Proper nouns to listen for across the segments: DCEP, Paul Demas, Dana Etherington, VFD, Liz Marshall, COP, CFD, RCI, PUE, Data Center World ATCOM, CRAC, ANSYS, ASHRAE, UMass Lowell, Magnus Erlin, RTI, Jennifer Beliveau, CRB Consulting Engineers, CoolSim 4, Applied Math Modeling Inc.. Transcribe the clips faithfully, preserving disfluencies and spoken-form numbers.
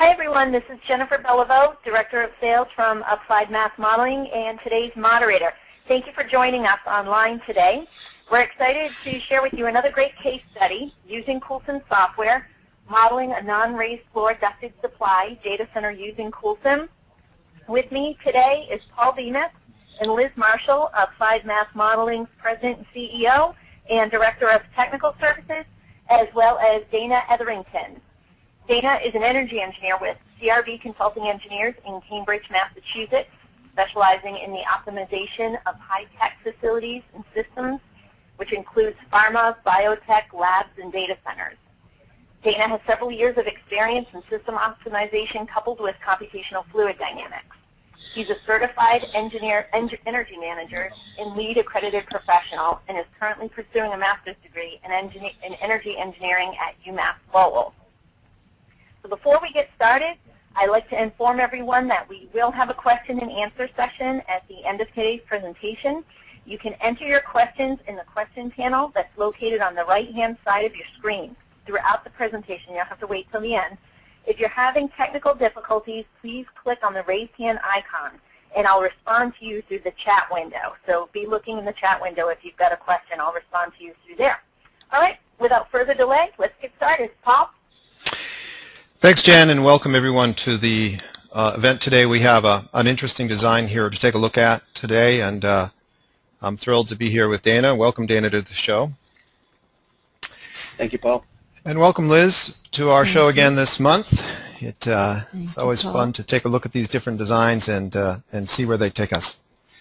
Hi everyone, this is Jennifer Beliveau, Director of Sales from Applied Math Modeling and today's moderator. Thank you for joining us online today. We're excited to share with you another great case study using CoolSim software, modeling a non-raised floor ducted supply data center using CoolSim. With me today is Paul Demas and Liz Marshall, Applied Math Modeling's President and C E O and Director of Technical Services, as well as Dana Etherington. Dana is an energy engineer with C R B Consulting Engineers in Cambridge, Massachusetts, specializing in the optimization of high-tech facilities and systems, which includes pharma, biotech, labs, and data centers. Dana has several years of experience in system optimization coupled with computational fluid dynamics. He's a certified engineer, energy manager and lead accredited professional and is currently pursuing a master's degree in, engineer, in energy engineering at UMass Lowell. So before we get started, I'd like to inform everyone that we will have a question and answer session at the end of today's presentation. You can enter your questions in the question panel that's located on the right-hand side of your screen. Throughout the presentation, you'll have to wait till the end. If you're having technical difficulties, please click on the raise hand icon, and I'll respond to you through the chat window. So be looking in the chat window if you've got a question. I'll respond to you through there. All right, without further delay, let's get started. Paul? Thanks, Jen, and welcome everyone to the uh, event today. We have a, an interesting design here to take a look at today, and uh, I'm thrilled to be here with Dana. Welcome, Dana, to the show. Thank you, Paul. And welcome, Liz, to our Thank show again you. this month. It, uh, it's always you, fun to take a look at these different designs and uh, and see where they take us.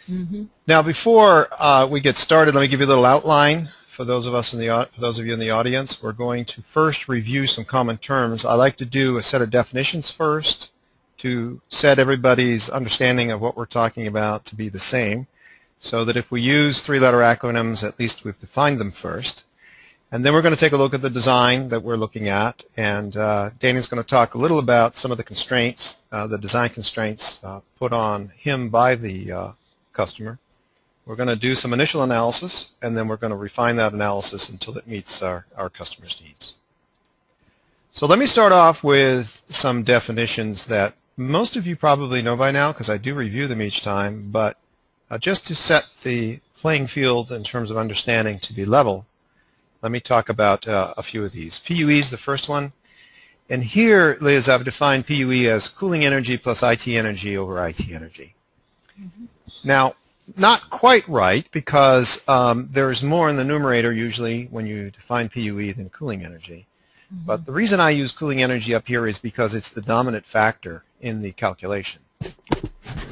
Mm-hmm. Now, before uh, we get started, let me give you a little outline for those of us in the for those of you in the audience. We're going to first review some common terms. I like to do a set of definitions first to set everybody's understanding of what we're talking about to be the same, so that if we use three-letter acronyms, at least we've defined them first. And then we're going to take a look at the design that we're looking at, and uh, Dana's going to talk a little about some of the constraints, uh, the design constraints uh, put on him by the uh, customer. We're going to do some initial analysis, and then we're going to refine that analysis until it meets our, our customer's needs. So let me start off with some definitions that most of you probably know by now, because I do review them each time, but uh, just to set the playing field in terms of understanding to be level, let me talk about uh, a few of these. P U E is the first one. And here, Liz, I've defined P U E as cooling energy plus I T energy over I T energy. Mm-hmm. Now, not quite right, because um, there's more in the numerator usually when you define P U E than cooling energy. Mm-hmm. But the reason I use cooling energy up here is because it's the dominant factor in the calculation.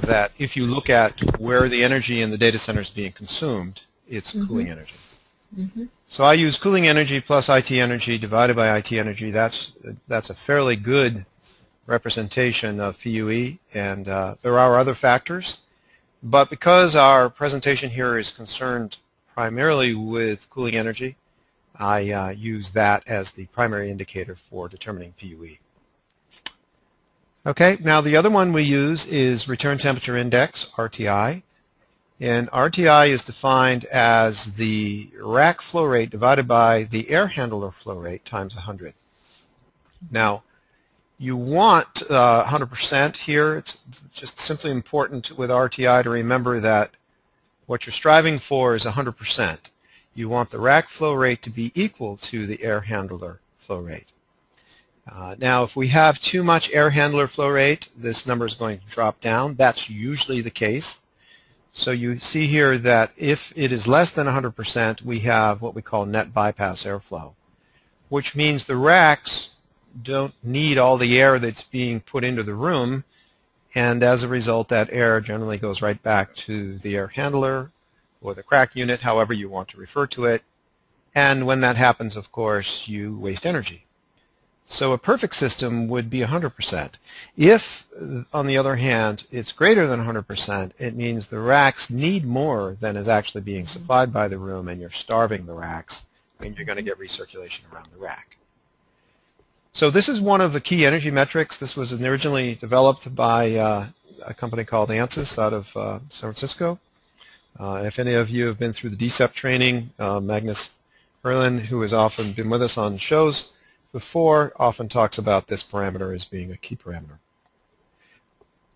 That if you look at where the energy in the data center is being consumed, it's mm-hmm. cooling energy. Mm-hmm. So I use cooling energy plus I T energy divided by I T energy. That's that's a fairly good representation of P U E, and uh, there are other factors. But because our presentation here is concerned primarily with cooling energy, I uh, use that as the primary indicator for determining P U E. Okay, now the other one we use is return temperature index, R T I. And R T I is defined as the rack flow rate divided by the air handler flow rate times one hundred. Now, you want uh, one hundred percent here. It's just simply important with R T I to remember that what you're striving for is one hundred percent. You want the rack flow rate to be equal to the air handler flow rate. Uh, now, if we have too much air handler flow rate, this number is going to drop down. That's usually the case. So you see here that if it is less than one hundred percent, we have what we call net bypass airflow, which means the racks don't need all the air that's being put into the room, and as a result, that air generally goes right back to the air handler or the C R A C unit, however you want to refer to it. And when that happens, of course, you waste energy. So a perfect system would be one hundred percent. If, on the other hand, it's greater than one hundred percent, it means the racks need more than is actually being supplied by the room, and you're starving the racks, and you're going to get recirculation around the rack. So this is one of the key energy metrics. This was originally developed by uh, a company called ANSYS out of uh, San Francisco. Uh, if any of you have been through the D C E P training, uh, Magnus Erlin, who has often been with us on shows, before often talks about this parameter as being a key parameter.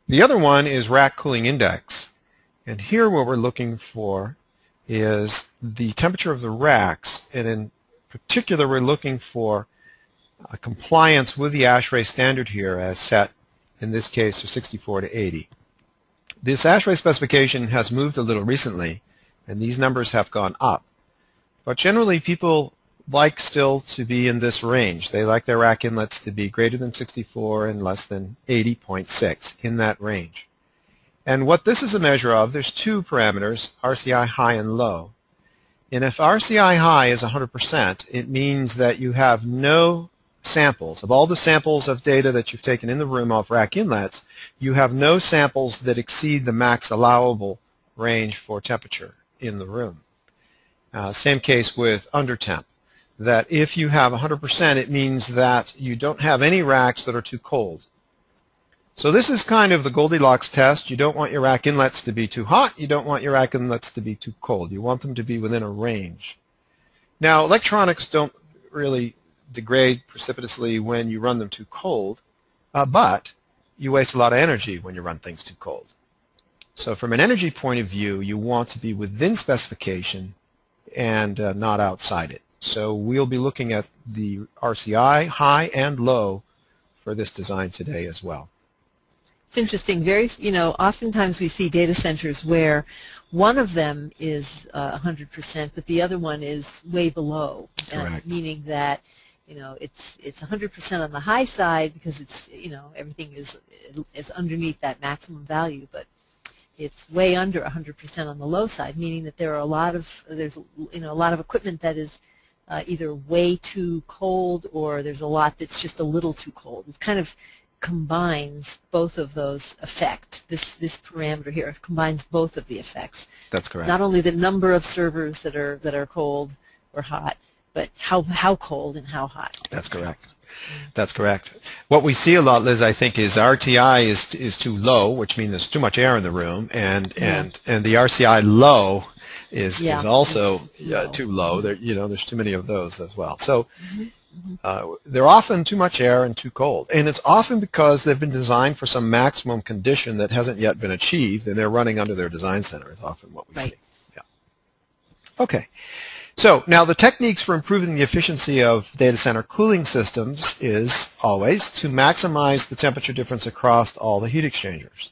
The other one is rack cooling index. And here what we're looking for is the temperature of the racks. And in particular, we're looking for uh, compliance with the ASHRAE standard here as set, in this case, for sixty-four to eighty. This ASHRAE specification has moved a little recently, and these numbers have gone up. But generally, people like still to be in this range. They like their rack inlets to be greater than sixty-four and less than eighty point six, in that range. And what this is a measure of, there's two parameters, R C I high and low. And if R C I high is one hundred percent, it means that you have no samples. Of all the samples of data that you've taken in the room off rack inlets, you have no samples that exceed the max allowable range for temperature in the room. Uh, same case with under temp, that if you have one hundred percent, it means that you don't have any racks that are too cold. So this is kind of the Goldilocks test. You don't want your rack inlets to be too hot. You don't want your rack inlets to be too cold. You want them to be within a range. Now, electronics don't really degrade precipitously when you run them too cold, uh, but you waste a lot of energy when you run things too cold. So from an energy point of view, you want to be within specification and uh, not outside it. So we'll be looking at the R C I high and low for this design today as well. It's interesting. Very, you know, oftentimes we see data centers where one of them is uh, one hundred percent, but the other one is way below, um, meaning that, you know, it's it's one hundred percent on the high side because it's, you know, everything is is underneath that maximum value, but it's way under one hundred percent on the low side, meaning that there are a lot of there's you know a lot of equipment that is uh, either way too cold or there's a lot that's just a little too cold. It's kind of combines both of those effect. This this parameter here combines both of the effects. That's correct. Not only the number of servers that are that are cold or hot, but how how cold and how hot. That's correct. That's correct. What we see a lot, Liz, I think, is R T I is is too low, which means there's too much air in the room, and yeah. and and the R C I low is yeah, is also low. Uh, too low. There you know there's too many of those as well. So. Mm-hmm. Uh, they're often too much air and too cold, and it's often because they've been designed for some maximum condition that hasn't yet been achieved, and they're running under their design center is often what we right. see. Yeah. Okay. So now the techniques for improving the efficiency of data center cooling systems is always to maximize the temperature difference across all the heat exchangers.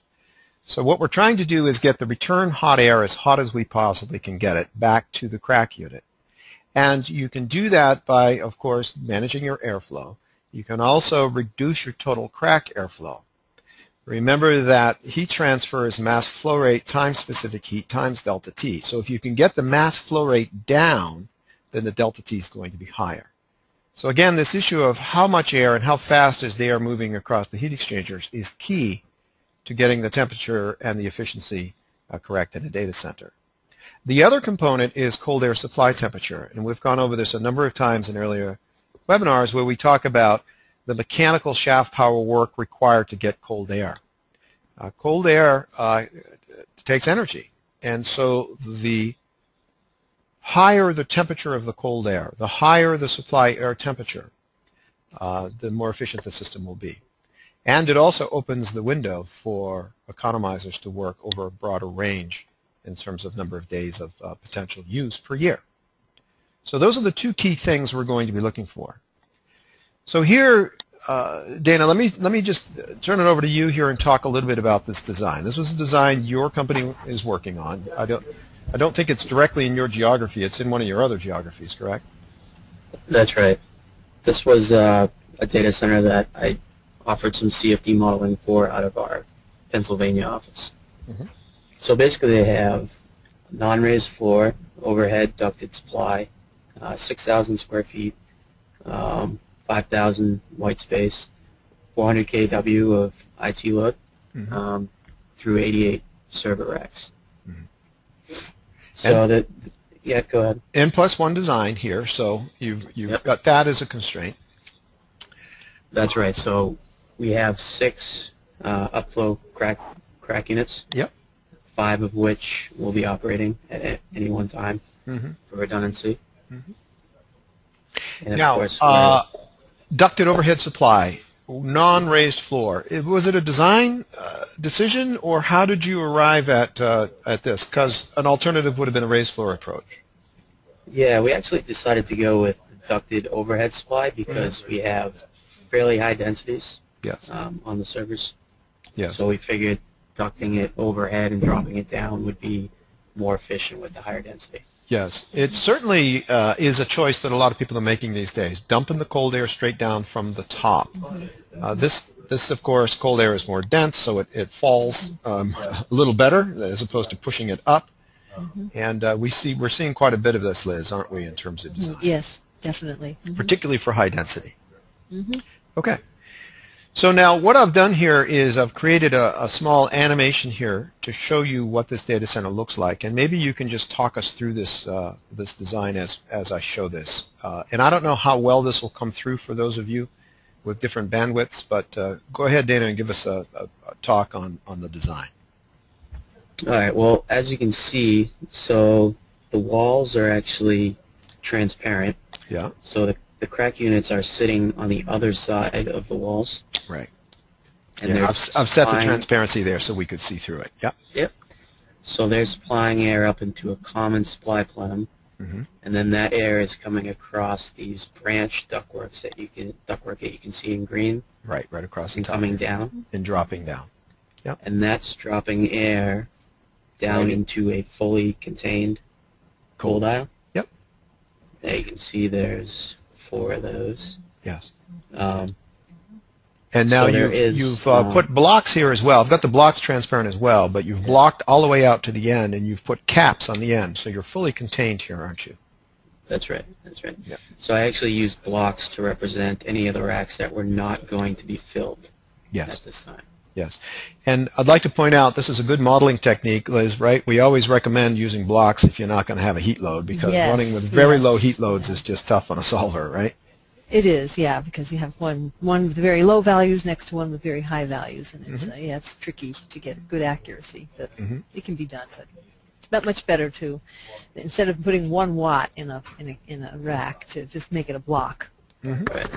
So what we're trying to do is get the return hot air as hot as we possibly can get it back to the C R A C unit. And you can do that by, of course, managing your airflow. You can also reduce your total C R A C airflow. Remember that heat transfer is mass flow rate times specific heat times delta T. So if you can get the mass flow rate down, then the delta T is going to be higher. So again, this issue of how much air and how fast is the air moving across the heat exchangers is key to getting the temperature and the efficiency uh, correct in a data center. The other component is cold air supply temperature, and we've gone over this a number of times in earlier webinars where we talk about the mechanical shaft power work required to get cold air. Uh, cold air uh, takes energy, and so the higher the temperature of the cold air, the higher the supply air temperature, uh, the more efficient the system will be. And it also opens the window for economizers to work over a broader range in terms of number of days of uh, potential use per year. So those are the two key things we're going to be looking for. So here, uh, Dana, let me, let me just turn it over to you here and talk a little bit about this design. This was a design your company is working on. I don't, I don't think it's directly in your geography. It's in one of your other geographies, correct? That's right. This was uh, a data center that I offered some C F D modeling for out of our Pennsylvania office. Mm-hmm. So basically they have non-raised floor, overhead ducted supply, uh, six thousand square feet, um, five thousand white space, four hundred K W of I T load mm-hmm. um, through eighty-eight server racks. Mm-hmm. So and that, yeah, go ahead. N plus one design here, so you've, you've yep. got that as a constraint. That's right. So we have six uh, upflow crack, crack units. Yep. Five of which will be operating at any one time mm-hmm. for redundancy. Mm-hmm. And of now, course, uh, ducted overhead supply, non-raised floor. It, was it a design uh, decision, or how did you arrive at uh, at this? Because an alternative would have been a raised floor approach. Yeah, we actually decided to go with ducted overhead supply because mm-hmm. we have fairly high densities yes. um, on the servers. Yes. So we figured ducting it overhead and dropping it down would be more efficient with the higher density. Yes, it certainly uh, is a choice that a lot of people are making these days, dumping the cold air straight down from the top. Uh, this, this, of course, cold air is more dense, so it, it falls um, a little better as opposed to pushing it up. And uh, we see, we're seeing quite a bit of this, Liz, aren't we, in terms of design? Yes, definitely. Mm-hmm. Particularly for high density. Mm-hmm. Okay. So now what I've done here is I've created a, a small animation here to show you what this data center looks like, and maybe you can just talk us through this uh, this design as as I show this. Uh, and I don't know how well this will come through for those of you with different bandwidths, but uh, go ahead, Dana, and give us a, a, a talk on on the design. All right. Well, as you can see, so the walls are actually transparent. Yeah. So the the C R A C units are sitting on the other side of the walls. Right. And yeah, I've, I've set the transparency there so we could see through it. Yep. Yep. So they're supplying air up into a common supply plenum, mm-hmm. and then that air is coming across these branch ductworks that you can ductwork that you can see in green. Right. Right across the top. And coming down. And dropping down. Yep. And that's dropping air down right. into a fully contained cold aisle. Yep. There you can see there's four of those. Yes. Um, and now so you've, is, you've uh, um, put blocks here as well. I've got the blocks transparent as well, but you've blocked all the way out to the end, and you've put caps on the end, so you're fully contained here, aren't you? That's right. That's right. Yep. So I actually used blocks to represent any of the racks that were not going to be filled yes. at this time. Yes. And I'd like to point out this is a good modeling technique, Liz, right? We always recommend using blocks if you're not going to have a heat load because yes, running with very yes. low heat loads is just tough on a solver, right? It is, yeah, because you have one one with very low values next to one with very high values, and it's, mm-hmm. uh, yeah, it's tricky to get good accuracy, but mm-hmm. it can be done. But it's not much better to, instead of putting one watt in a, in a, in a rack, to just make it a block. Mm-hmm. Right.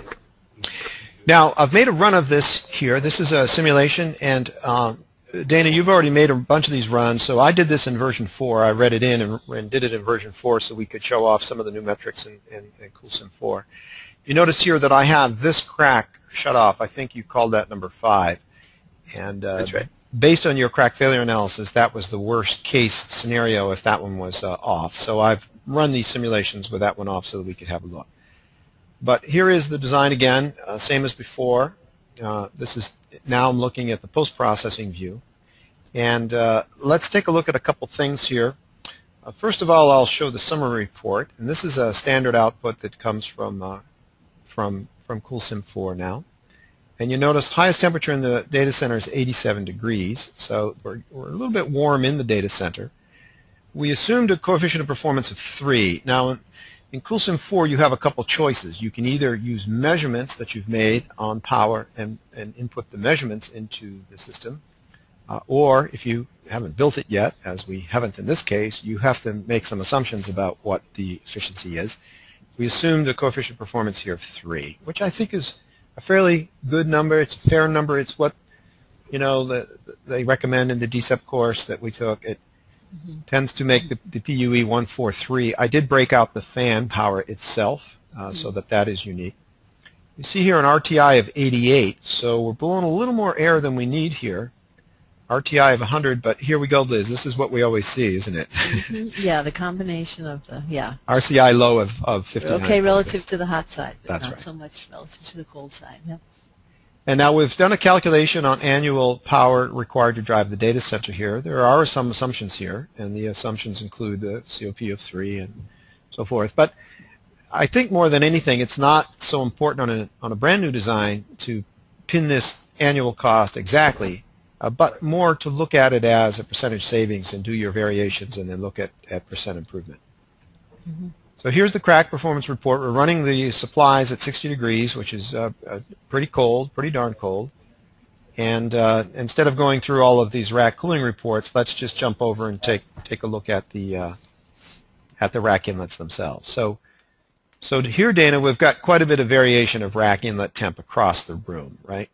Now, I've made a run of this here. This is a simulation, and um, Dana, you've already made a bunch of these runs. So I did this in version four. I read it in and, and did it in version four so we could show off some of the new metrics in, in, in CoolSim four. You notice here that I have this crack shut off. I think you called that number five. And uh, that's right. Based on your crack failure analysis, that was the worst case scenario if that one was uh, off. So I've run these simulations with that one off so that we could have a look. But here is the design again, uh, same as before. Uh, this is now I'm looking at the post-processing view, and uh, let's take a look at a couple things here. Uh, first of all, I'll show the summary report, and this is a standard output that comes from uh, from from CoolSim four now. And you notice highest temperature in the data center is eighty-seven degrees, so we're, we're a little bit warm in the data center. We assumed a coefficient of performance of three. Now, in CoolSim four, you have a couple choices. You can either use measurements that you've made on power and, and input the measurements into the system, uh, or if you haven't built it yet, as we haven't in this case, you have to make some assumptions about what the efficiency is. We assume the coefficient performance here of three, which I think is a fairly good number. It's a fair number. It's what you know the, they recommend in the D C E P course that we took. It, Mm-hmm. tends to make the, the P U E one four three. I did break out the fan power itself, uh, mm-hmm. so that that is unique. You see here an R T I of eighty-eight, so we're blowing a little more air than we need here. R T I of one hundred, but here we go, Liz. This is what we always see, isn't it? Mm-hmm. Yeah, the combination of the, yeah. R C I low of, of fifty. Okay, relative to the hot side, but that's not right. so much relative to the cold side. Yep. And now we've done a calculation on annual power required to drive the data center here. There are some assumptions here, and the assumptions include the C O P of three and so forth. But I think more than anything, it's not so important on a, on a brand new design to pin this annual cost exactly, uh, but more to look at it as a percentage savings and do your variations and then look at, at percent improvement. Mm-hmm. So here's the C R A C performance report. We're running the supplies at sixty degrees, which is uh, uh, pretty cold, pretty darn cold. And uh, instead of going through all of these rack cooling reports, let's just jump over and take take a look at the uh, at the rack inlets themselves. So So here, Dana, we've got quite a bit of variation of rack inlet temp across the room, right?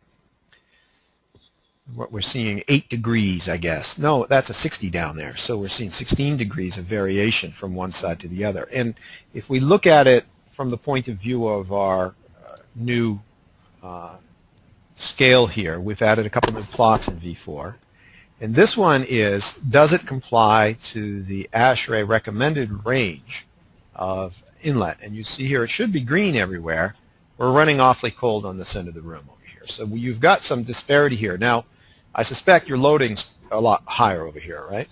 What we're seeing, eight degrees, I guess. No, that's a sixty down there. So we're seeing sixteen degrees of variation from one side to the other. And if we look at it from the point of view of our uh, new uh, scale here, we've added a couple of plots in V four. And this one is, does it comply to the ASHRAE recommended range of inlet? And you see here, it should be green everywhere. We're running awfully cold on this end of the room over here. So you've got some disparity here. Now, I suspect your loading's a lot higher over here, right?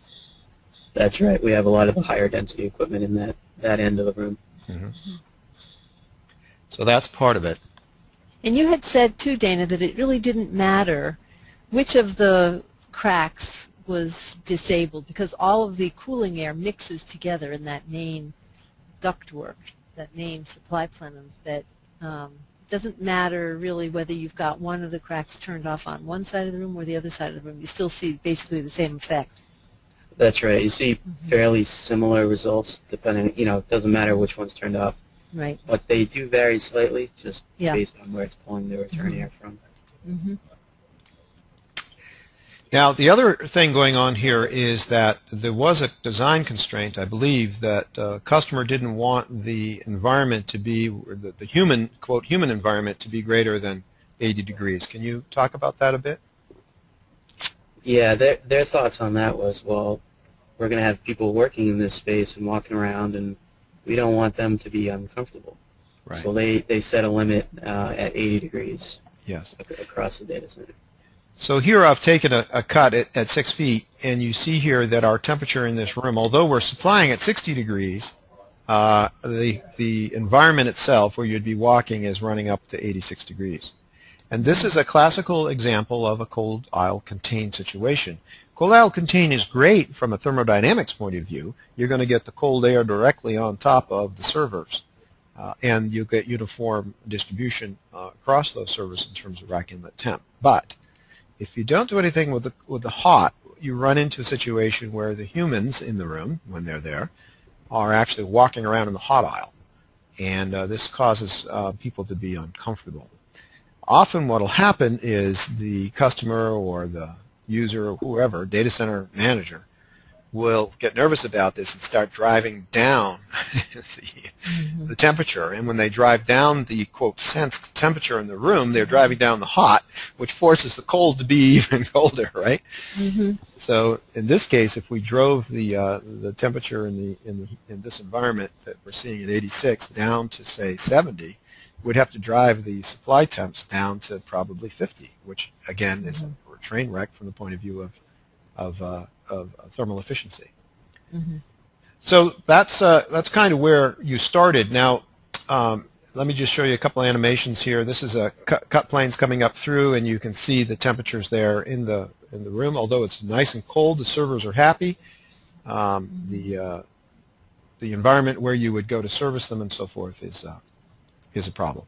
That's right. We have a lot of the higher density equipment in that, that end of the room. Mm-hmm. So that's part of it. And you had said, too, Dana, that it really didn't matter which of the cracks was disabled because all of the cooling air mixes together in that main ductwork, that main supply plenum, that um, doesn't matter really whether you've got one of the cracks turned off on one side of the room or the other side of the room. You still see basically the same effect. That's right. You see mm-hmm. fairly similar results depending, you know, it doesn't matter which one's turned off. Right. But they do vary slightly just yeah. based on where it's pulling the return mm-hmm. air from. Mm-hmm. Now, the other thing going on here is that there was a design constraint, I believe, that uh, customer didn't want the environment to be, or the, the human, quote, human environment to be greater than eighty degrees. Can you talk about that a bit? Yeah, their, their thoughts on that was, well, we're going to have people working in this space and walking around, and we don't want them to be uncomfortable. Right. So they, they set a limit uh, at eighty degrees yes. across the data center. So here I've taken a, a cut at, at six feet, and you see here that our temperature in this room, although we're supplying at sixty degrees, uh, the, the environment itself where you'd be walking is running up to eighty-six degrees. And this is a classical example of a cold aisle contained situation. Cold aisle contained is great from a thermodynamics point of view. You're going to get the cold air directly on top of the servers, uh, and you get uniform distribution uh, across those servers in terms of rack inlet temp. But if you don't do anything with the, with the hot, you run into a situation where the humans in the room, when they're there, are actually walking around in the hot aisle. And uh, this causes uh, people to be uncomfortable. Often what will happen is the customer or the user or whoever, data center manager, will get nervous about this and start driving down the, mm-hmm. the temperature. And when they drive down the, quote, sensed temperature in the room, they're driving down the hot, which forces the cold to be even colder, right? Mm-hmm. So in this case, if we drove the uh, the temperature in the, in the in this environment that we're seeing at eighty-six down to, say, seventy, we'd have to drive the supply temps down to probably fifty, which, again, mm-hmm. is a train wreck from the point of view of, of uh, of thermal efficiency. Mm-hmm. So that's uh, that's kind of where you started. Now, um, let me just show you a couple of animations here. This is a cut, cut planes coming up through, and you can see the temperatures there in the in the room. Although it's nice and cold, the servers are happy. Um, mm-hmm. The uh, the environment where you would go to service them and so forth is uh, is a problem.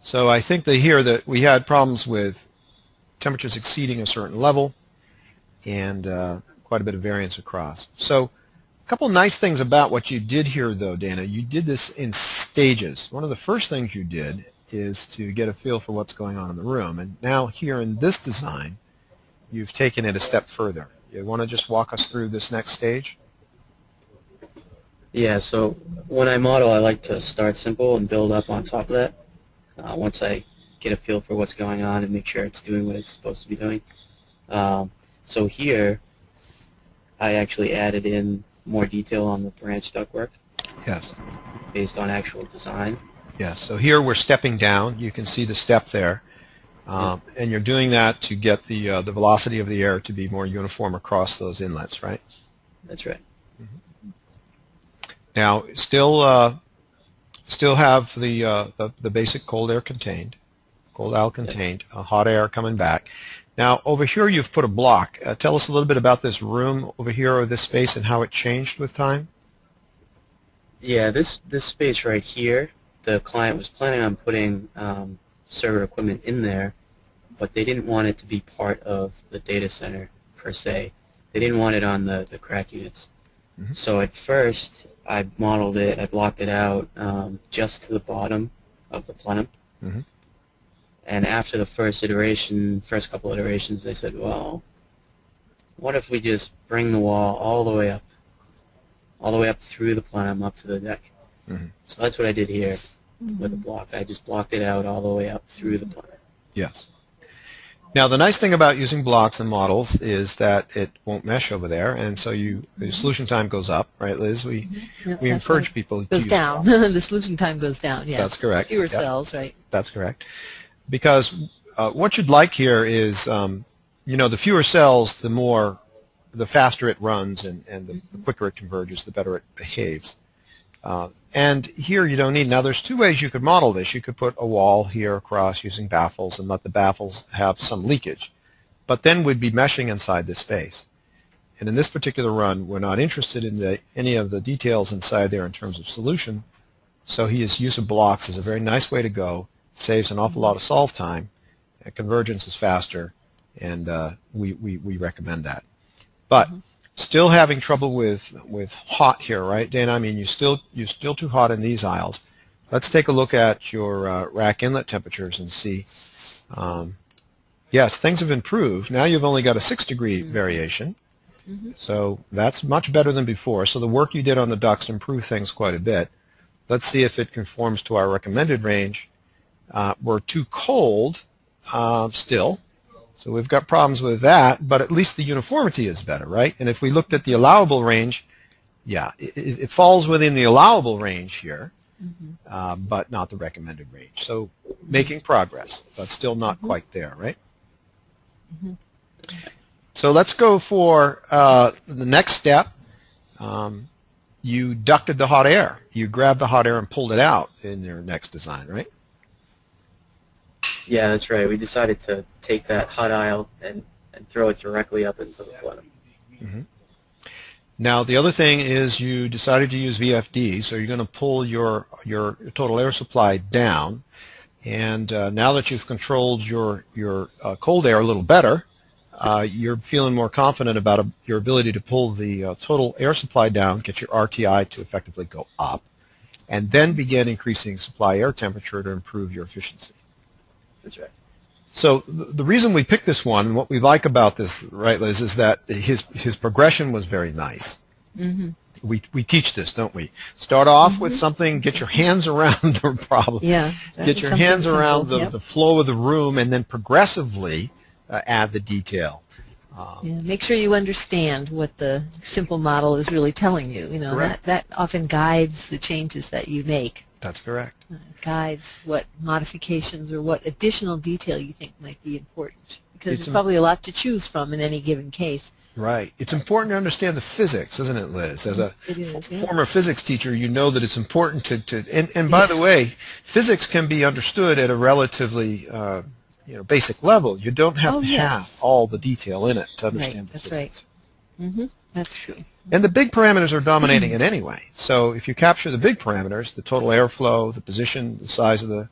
So I think they hear that we had problems with temperatures exceeding a certain level, and uh, quite a bit of variance across. So a couple nice things about what you did here, though, Dana. You did this in stages. One of the first things you did is to get a feel for what's going on in the room. And now here in this design, you've taken it a step further. You want to just walk us through this next stage? Yeah, so when I model, I like to start simple and build up on top of that. Uh, once I get a feel for what's going on and make sure it's doing what it's supposed to be doing. Um, So here, I actually added in more detail on the branch ductwork. Yes. Based on actual design. Yes. So here we're stepping down. You can see the step there, um, yeah. and you're doing that to get the uh, the velocity of the air to be more uniform across those inlets, right? That's right. Mm-hmm. Now, still, uh, still have the, uh, the the basic cold air contained, cold aisle contained, yeah. uh, hot air coming back. Now, over here you've put a block. Uh, tell us a little bit about this room over here or this space and how it changed with time. Yeah, this, this space right here, the client was planning on putting um, server equipment in there, but they didn't want it to be part of the data center per se. They didn't want it on the, the crack units. Mm-hmm. So at first I modeled it, I blocked it out um, just to the bottom of the plenum. Mm-hmm. And after the first iteration, first couple iterations, they said, well, what if we just bring the wall all the way up, all the way up through the plenum, up to the deck? Mm-hmm. So that's what I did here mm-hmm. with the block. I just blocked it out all the way up through the plenum. Yes. Now, the nice thing about using blocks and models is that it won't mesh over there, and so you the solution time goes up, right, Liz? We yeah, we encourage right. people to goes use down. The solution time goes down. Yes, that's correct. Fewer yep. cells, right? That's correct. Because uh, what you'd like here is, um, you know, the fewer cells, the more, the faster it runs, and and the, mm-hmm. the quicker it converges, the better it behaves. Uh, and here you don't need. Now there's two ways you could model this. You could put a wall here across using baffles and let the baffles have some leakage. But then we'd be meshing inside this space. And in this particular run, we're not interested in the, any of the details inside there in terms of solution. So his use of blocks is a very nice way to go. It saves an awful lot of solve time. And convergence is faster, and uh, we, we, we recommend that. But still having trouble with with hot here, right, Dana? I mean, you still you're still too hot in these aisles. Let's take a look at your uh, rack inlet temperatures and see. Um, yes, things have improved. Now you've only got a six degree mm-hmm. variation, mm-hmm. so that's much better than before. So the work you did on the ducts improved things quite a bit. Let's see if it conforms to our recommended range. Uh, we're too cold uh, still. So we've got problems with that, but at least the uniformity is better, right? And if we looked at the allowable range, yeah, it, it falls within the allowable range here, mm-hmm. uh, but not the recommended range. So making progress, but still not mm-hmm. quite there, right? Mm-hmm. So let's go for uh, the next step. Um, you ducted the hot air. You grabbed the hot air and pulled it out in your next design, right? Yeah, that's right. We decided to take that hot aisle and, and throw it directly up into the plenum. Mm-hmm. Now, the other thing is you decided to use V F D, so you're going to pull your, your total air supply down. And uh, now that you've controlled your, your uh, cold air a little better, uh, you're feeling more confident about a, your ability to pull the uh, total air supply down, get your R T I to effectively go up, and then begin increasing supply air temperature to improve your efficiency. That's right. So th the reason we picked this one, and what we like about this, right, Liz, is that his his progression was very nice. Mm-hmm. We we teach this, don't we? Start off mm-hmm. with something, get your hands around the problem, yeah, right. get your something hands around simple, the, yep. the flow of the room, and then progressively uh, add the detail. Um, yeah, make sure you understand what the simple model is really telling you. You know correct. that that often guides the changes that you make. That's correct. Uh, guides what modifications or what additional detail you think might be important, because it's there's probably a lot to choose from in any given case. Right. It's important to understand the physics, isn't it, Liz? As a it is, yeah. former physics teacher, you know that it's important to, to and, and by yeah. the way, physics can be understood at a relatively uh, you know, basic level. You don't have oh, to yes. have all the detail in it to understand right. the That's physics. That's right. Mm-hmm. That's true. And the big parameters are dominating it anyway. So if you capture the big parameters, the total airflow, the position, the size of the,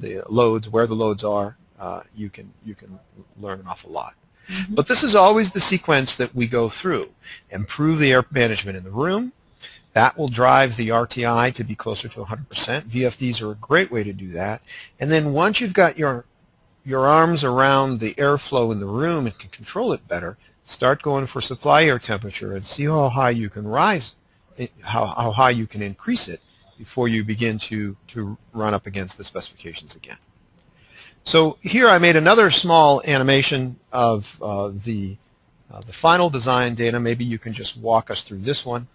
the loads, where the loads are, uh, you can, you can learn an awful lot. Mm-hmm. But this is always the sequence that we go through. Improve the air management in the room. That will drive the R T I to be closer to one hundred percent. V F Ds are a great way to do that. And then once you've got your, your arms around the airflow in the room and can control it better, start going for supply air temperature and see how high you can rise, how, how high you can increase it before you begin to, to run up against the specifications again. So here I made another small animation of uh, the, uh, the final design, Dana. Maybe you can just walk us through this one.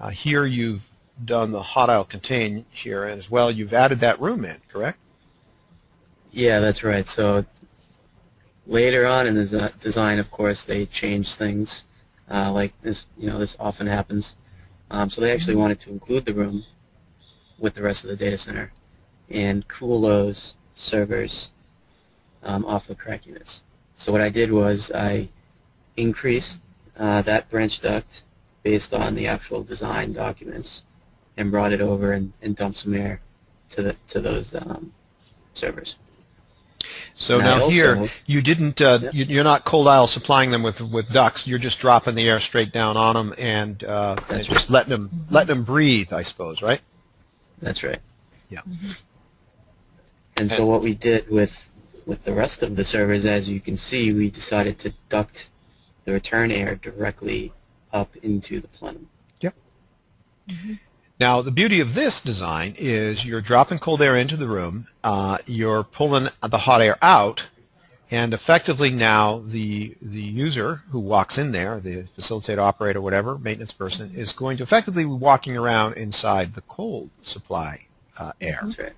Uh, here you've done the hot aisle contain here, and as well you've added that room in, correct? Yeah, that's right. So later on in the design, of course, they changed things. Uh, like this, you know, this often happens. Um, so they actually wanted to include the room with the rest of the data center and cool those servers um, off the C R A C units. So what I did was I increased uh, that branch duct based on the actual design documents and brought it over and, and dumped some air to the to those um, servers. So now, now here, you didn't, uh, yep. you, you're not cold aisle supplying them with, with ducts. You're just dropping the air straight down on them and, uh, and right. just letting them, mm-hmm. letting them breathe, I suppose, right? That's right. Yeah. Mm-hmm. And so what we did with, with the rest of the servers, as you can see, we decided to duct the return air directly up into the plenum. Yep. Mm-hmm. Now, the beauty of this design is you're dropping cold air into the room, uh, you're pulling the hot air out, and effectively now the, the user who walks in there, the facilitator, operator, whatever, maintenance person, is going to effectively be walking around inside the cold supply uh, air. That's right.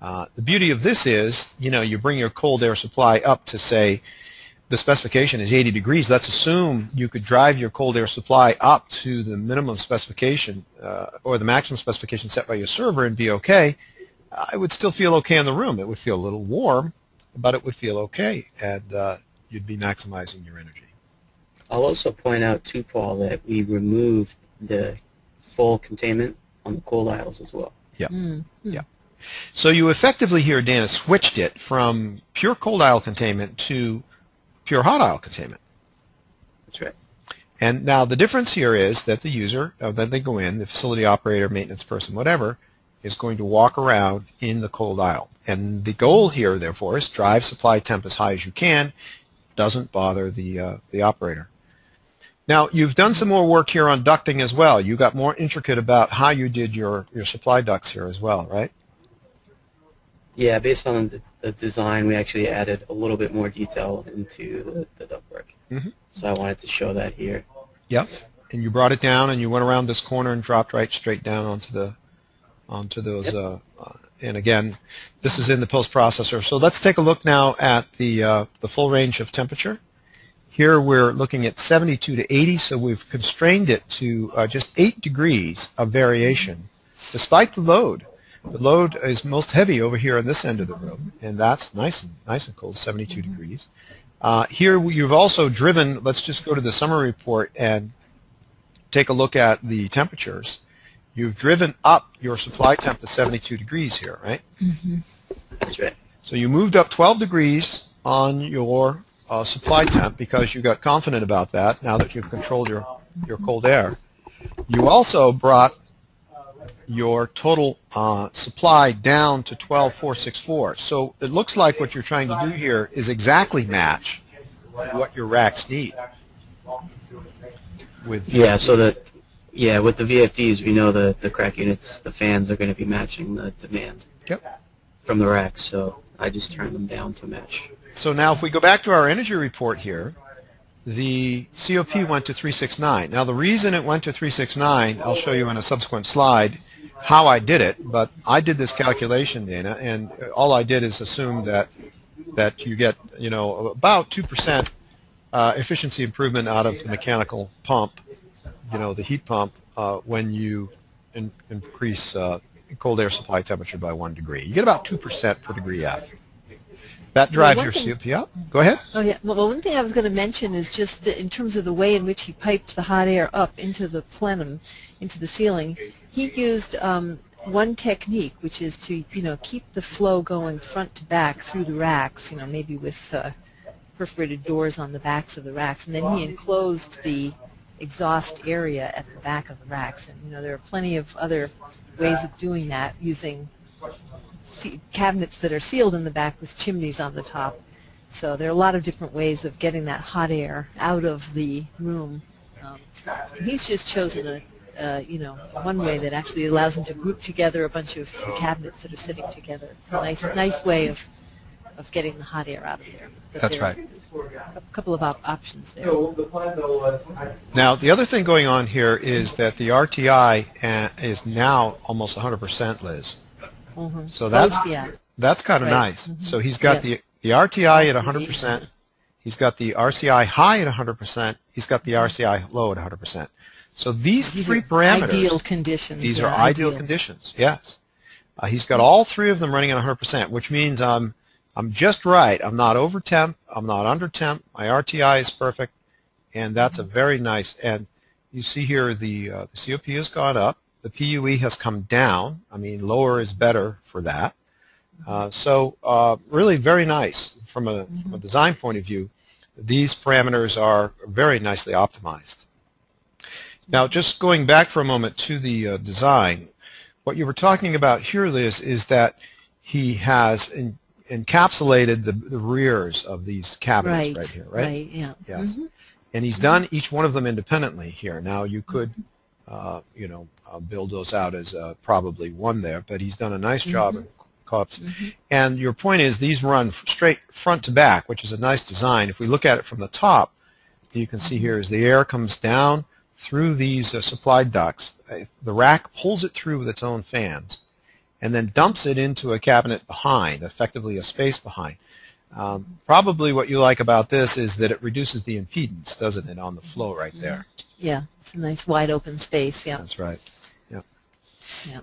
Uh, the beauty of this is, you know, you bring your cold air supply up to, say, the specification is eighty degrees. Let's assume you could drive your cold air supply up to the minimum specification uh, or the maximum specification set by your server and be okay. I would still feel okay in the room. It would feel a little warm, but it would feel okay, and uh, you'd be maximizing your energy. I'll also point out, too, Paul, that we removed the full containment on the cold aisles as well. Yeah. Mm-hmm. Yeah. So you effectively here, Dana, switched it from pure cold aisle containment to pure hot aisle containment. That's right. And now the difference here is that the user, uh, then they go in, the facility operator, maintenance person, whatever, is going to walk around in the cold aisle. And the goal here, therefore, is drive supply temp as high as you can. Doesn't bother the, uh, the operator. Now, you've done some more work here on ducting as well. You got more intricate about how you did your, your supply ducts here as well, right? Yeah, based on the, the design, we actually added a little bit more detail into the, the ductwork. Mm-hmm. So I wanted to show that here. Yep. And you brought it down, and you went around this corner and dropped right straight down onto the, onto those. Yep. Uh, uh, and again, this is in the post processor. So let's take a look now at the uh, the full range of temperature. Here we're looking at seventy-two to eighty, so we've constrained it to uh, just eight degrees of variation, despite the load. The load is most heavy over here on this end of the room, and that's nice and nice and cold, seventy-two mm-hmm. degrees. Uh, here you've also driven. Let's just go to the summary report and take a look at the temperatures. You've driven up your supply temp to seventy-two degrees here, right? Mm-hmm. That's right. So you moved up twelve degrees on your uh, supply temp because you got confident about that. Now that you've controlled your your cold air, you also brought your total uh, supply down to twelve four sixty-four. So it looks like what you're trying to do here is exactly match what your racks need. With yeah, so that yeah, with the V F Ds, we know the the C R A C units, the fans are going to be matching the demand. Yep. From the racks. So I just turned them down to match. So now, if we go back to our energy report here, the C O P went to three sixty-nine. Now, the reason it went to three sixty-nine, I'll show you in a subsequent slide how I did it, but I did this calculation, Dana, and all I did is assume that that you get, you know, about two percent uh, efficiency improvement out of the mechanical pump, you know, the heat pump, uh, when you in, increase uh, cold air supply temperature by one degree. You get about two percent per degree F. That drives well, your thing, C O P up. Go ahead. Oh yeah. Well, one thing I was going to mention is just in terms of the way in which he piped the hot air up into the plenum, into the ceiling. He used um, one technique, which is to you know keep the flow going front to back through the racks. You know, maybe with uh, perforated doors on the backs of the racks, and then he enclosed the exhaust area at the back of the racks. And you know, there are plenty of other ways of doing that using cabinets that are sealed in the back with chimneys on the top. So there are a lot of different ways of getting that hot air out of the room. Um, he's just chosen a uh, you know one way that actually allows him to group together a bunch of cabinets that are sitting together. It's a nice nice way of of getting the hot air out of there. But that's there right. A couple of op options there. Now the other thing going on here is that the R T I is now almost one hundred percent, Liz. Mm-hmm. So that's yeah. that's kind of right. nice. Mm-hmm. So he's got yes. the the R T I at one hundred percent. He's got the R C I high at one hundred percent. He's got the R C I low at one hundred percent. So these, these three parameters, ideal conditions. These yeah, are ideal, ideal conditions. Yes, uh, he's got all three of them running at one hundred percent, which means I'm I'm just right. I'm not over temp. I'm not under temp. My R T I is perfect, and that's a very nice. And you see here the uh, the C O P has gone up. The P U E has come down. I mean, lower is better for that. Uh, so uh, really very nice, from a, mm-hmm. from a design point of view, these parameters are very nicely optimized. Now, just going back for a moment to the uh, design, what you were talking about here, Liz, is that he has in, encapsulated the, the rears of these cabinets right, right here, right? Right, yeah. Yes. Mm-hmm. And he's done each one of them independently here. Now, you could, uh, you know, uh, build those out as uh, probably one there, but he's done a nice job mm-hmm. in cups. Mm-hmm. And your point is these run straight front to back, which is a nice design. If we look at it from the top, you can see here as the air comes down through these uh, supply ducts, uh, the rack pulls it through with its own fans and then dumps it into a cabinet behind, effectively a space behind. Um, probably what you like about this is that it reduces the impedance, doesn't it, on the flow right there. Yeah, it's a nice wide open space, yeah. That's right, yeah. Yeah.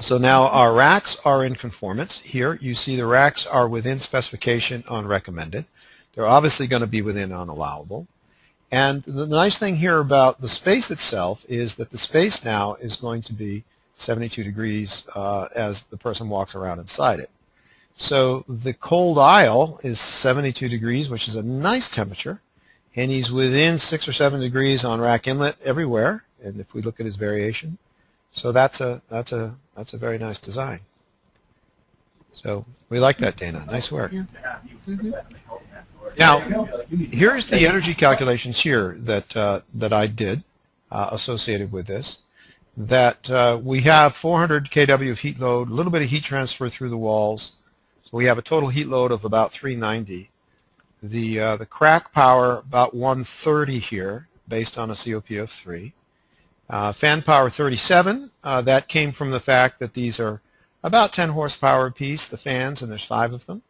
So now our racks are in conformance. Here you see the racks are within specification on recommended. They're obviously going to be within on allowable. And the nice thing here about the space itself is that the space now is going to be seventy-two degrees uh, as the person walks around inside it. So the cold aisle is seventy-two degrees, which is a nice temperature, and he's within six or seven degrees on rack inlet everywhere. And if we look at his variation, so that's a that's a that's a very nice design. So we like that, Dana. Nice work. Yeah. Mm-hmm. Now, here's the energy calculations here that uh, that I did uh, associated with this. That uh, we have four hundred K W of heat load, a little bit of heat transfer through the walls. We have a total heat load of about three ninety. The uh, the C R A C power about one thirty here, based on a C O P of three. Uh, fan power thirty-seven. Uh, that came from the fact that these are about ten horsepower apiece, the fans, and there's five of them.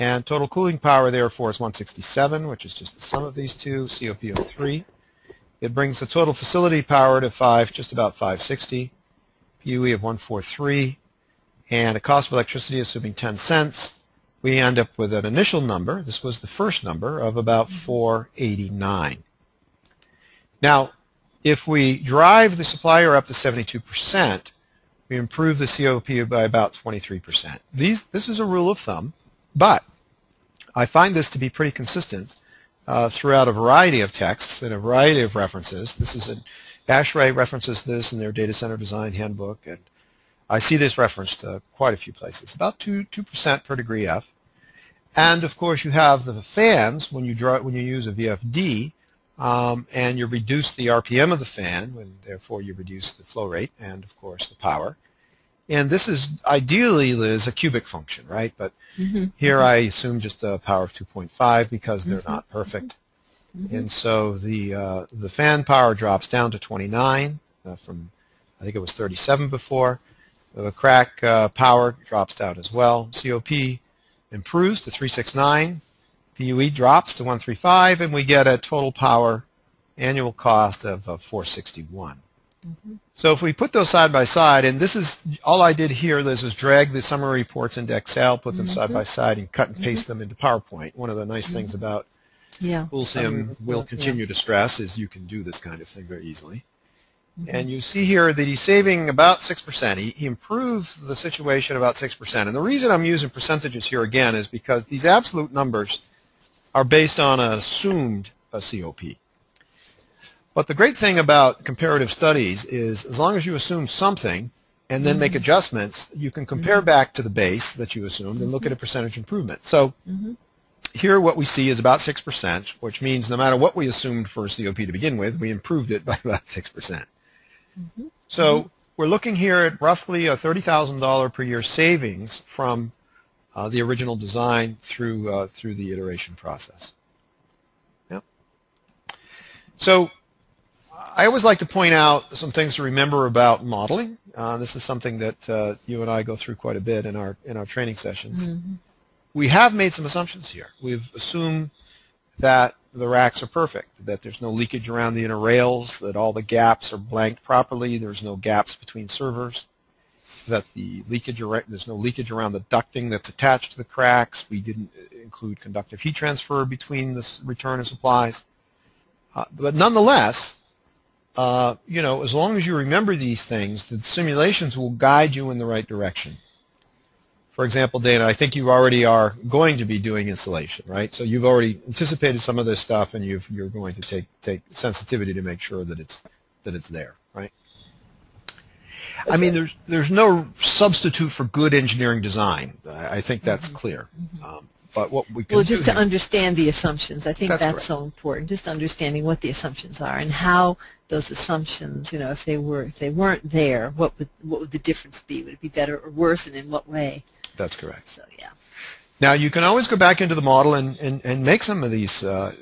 And total cooling power therefore is one sixty-seven, which is just the sum of these two, C O P of three. It brings the total facility power to five, just about five sixty. P U E of one forty-three. And a cost of electricity, assuming ten cents, we end up with an initial number, this was the first number, of about four eighty-nine. Now, if we drive the supplier up to seventy-two percent, we improve the C O P by about twenty-three percent. These, this is a rule of thumb, but I find this to be pretty consistent uh, throughout a variety of texts and a variety of references. This is an, ASHRAE references this in their Data Center Design Handbook, and I see this referenced uh, quite a few places, about two two percent per degree F, and of course you have the fans when you draw when you use a V F D, um, and you reduce the R P M of the fan, and therefore you reduce the flow rate and of course the power. And this is ideally, Liz, a cubic function, right? But mm-hmm. here I assume just a power of two point five because they're mm-hmm. not perfect, mm-hmm. and so the uh, the fan power drops down to twenty-nine uh, from I think it was thirty-seven before. The C R A C uh, power drops down as well. C O P improves to three sixty-nine. P U E drops to one thirty-five, and we get a total power annual cost of uh, four sixty-one. Mm-hmm. So if we put those side by side, and this is all I did here, Liz, was drag the summary reports into Excel, put them mm-hmm. side by side, and cut and paste mm-hmm. them into PowerPoint. One of the nice mm-hmm. things about yeah. CoolSim will continue yeah. to stress is you can do this kind of thing very easily. And you see here that he's saving about six percent. He, he improved the situation about six percent. And the reason I'm using percentages here again is because these absolute numbers are based on an assumed C O P. But the great thing about comparative studies is as long as you assume something and then mm-hmm. make adjustments, you can compare mm-hmm. back to the base that you assumed and look at a percentage improvement. So mm-hmm. here what we see is about six percent, which means no matter what we assumed for a C O P to begin with, we improved it by about six percent. Mm-hmm. So we're looking here at roughly a thirty thousand dollars per year savings from uh, the original design through uh, through the iteration process. Yep. So I always like to point out some things to remember about modeling. Uh, this is something that uh, you and I go through quite a bit in our in our training sessions. Mm-hmm. We have made some assumptions here. We've assumed that the racks are perfect, that there's no leakage around the inner rails, that all the gaps are blanked properly, there's no gaps between servers, that the leakage there's no leakage around the ducting that's attached to the cracks. We didn't include conductive heat transfer between the return and supplies. Uh, but nonetheless, uh, you know, as long as you remember these things, the simulations will guide you in the right direction. For example, Dana, I think you already are going to be doing insulation, right? So you've already anticipated some of this stuff, and you've, you're going to take take sensitivity to make sure that it's that it's there, right? Okay. I mean, there's there's no substitute for good engineering design. I think that's mm-hmm. clear. Mm-hmm. um, but what we can well, just do to here, understand the assumptions, I think that's, that's so important. Just understanding what the assumptions are and how those assumptions, you know, if they were if they weren't there, what would what would the difference be? Would it be better or worse, and in what way? That's correct. So, yeah. Now, you can always go back into the model and, and, and make some of these uh,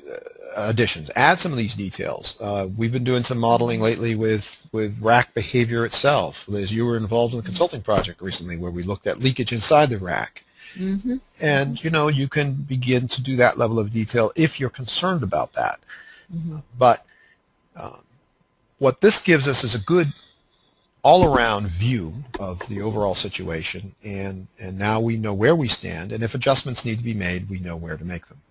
additions, add some of these details. Uh, we've been doing some modeling lately with, with rack behavior itself. Liz, you were involved in a consulting project recently where we looked at leakage inside the rack. Mm-hmm. And, you know, you can begin to do that level of detail if you're concerned about that. Mm-hmm. But um, what this gives us is a good all-around view of the overall situation, and, and now we know where we stand, and if adjustments need to be made, we know where to make them.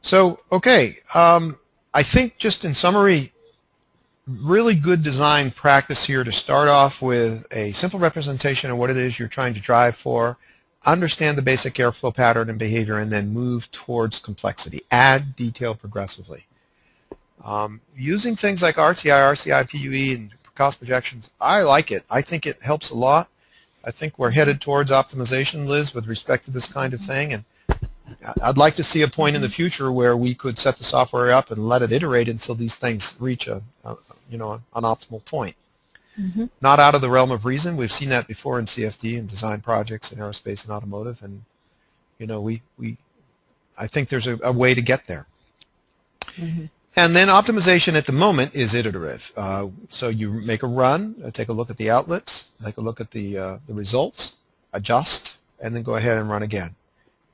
So, okay, um, I think just in summary, really good design practice here to start off with a simple representation of what it is you're trying to drive for, understand the basic airflow pattern and behavior, and then move towards complexity. Add detail progressively. Um, using things like R T I, R C I, P U E, and cost projections, I like it. I think it helps a lot. I think we're headed towards optimization, Liz, with respect to this kind of thing. And I'd like to see a point in the future where we could set the software up and let it iterate until these things reach a, a you know, an optimal point. Mm-hmm. Not out of the realm of reason. We've seen that before in C F D and design projects in aerospace and automotive. And you know, we we I think there's a, a way to get there. Mm-hmm. And then optimization at the moment is iterative. Uh, so you make a run, uh, take a look at the outlets, take a look at the, uh, the results, adjust, and then go ahead and run again.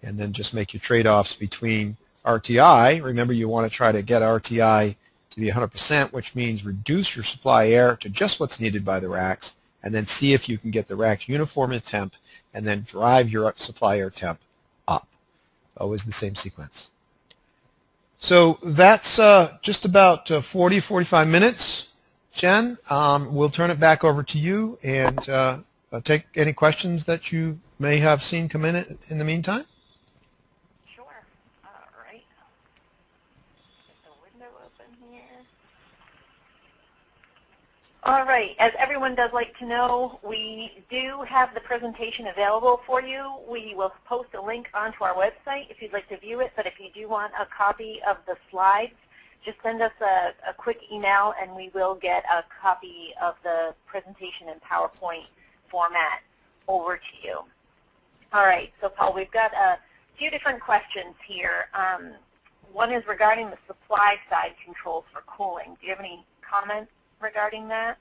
And then just make your trade-offs between R T I. Remember, you want to try to get R T I to be one hundred percent, which means reduce your supply air to just what's needed by the racks, and then see if you can get the racks uniform in temp, and then drive your supply air temp up. Always the same sequence. So that's uh, just about uh, forty, forty-five minutes. Jen, um, we'll turn it back over to you and uh, take any questions that you may have seen come in in the meantime. Sure. All right. Get the window open here. All right. As everyone does like to know, we do have the presentation available for you. We will post a link onto our website if you'd like to view it, but if you do want a copy of the slides, just send us a, a quick email and we will get a copy of the presentation in PowerPoint format over to you. All right, so Paul, we've got a few different questions here. Um, one is regarding the supply side controls for cooling. Do you have any comments regarding that?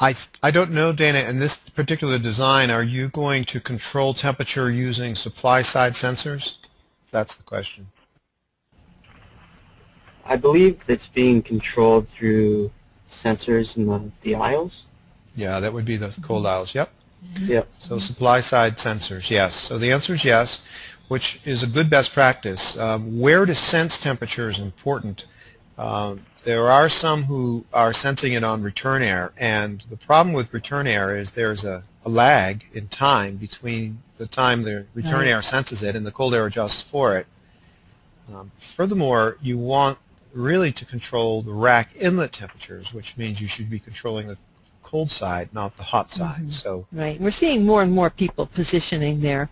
I, I don't know, Dana, in this particular design, are you going to control temperature using supply-side sensors? That's the question. I believe that's being controlled through sensors in the, the aisles. Yeah, that would be the cold aisles, yep. Mm-hmm. Yep. So supply-side sensors, yes. So the answer is yes, which is a good best practice. Um, where to sense temperature is important. Um, There are some who are sensing it on return air, and the problem with return air is there's a, a lag in time between the time the return right. air senses it and the cold air adjusts for it. Um, furthermore, you want really to control the rack inlet temperatures, which means you should be controlling the cold side, not the hot side. Mm-hmm. So right, we're seeing more and more people positioning their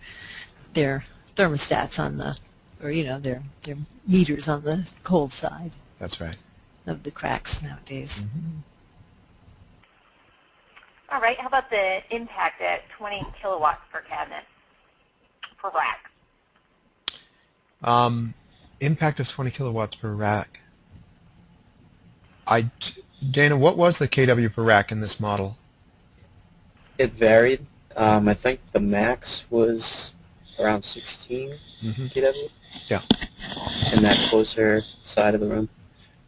their thermostats on the, or you know, their their meters on the cold side. That's right. Of the cracks nowadays. Mm-hmm. All right, how about the impact at twenty kilowatts per cabinet, per rack? Um, impact of twenty kilowatts per rack. I, Dana, what was the K W per rack in this model? It varied. Um, I think the max was around sixteen mm-hmm. K W. Yeah. In that closer side of the room.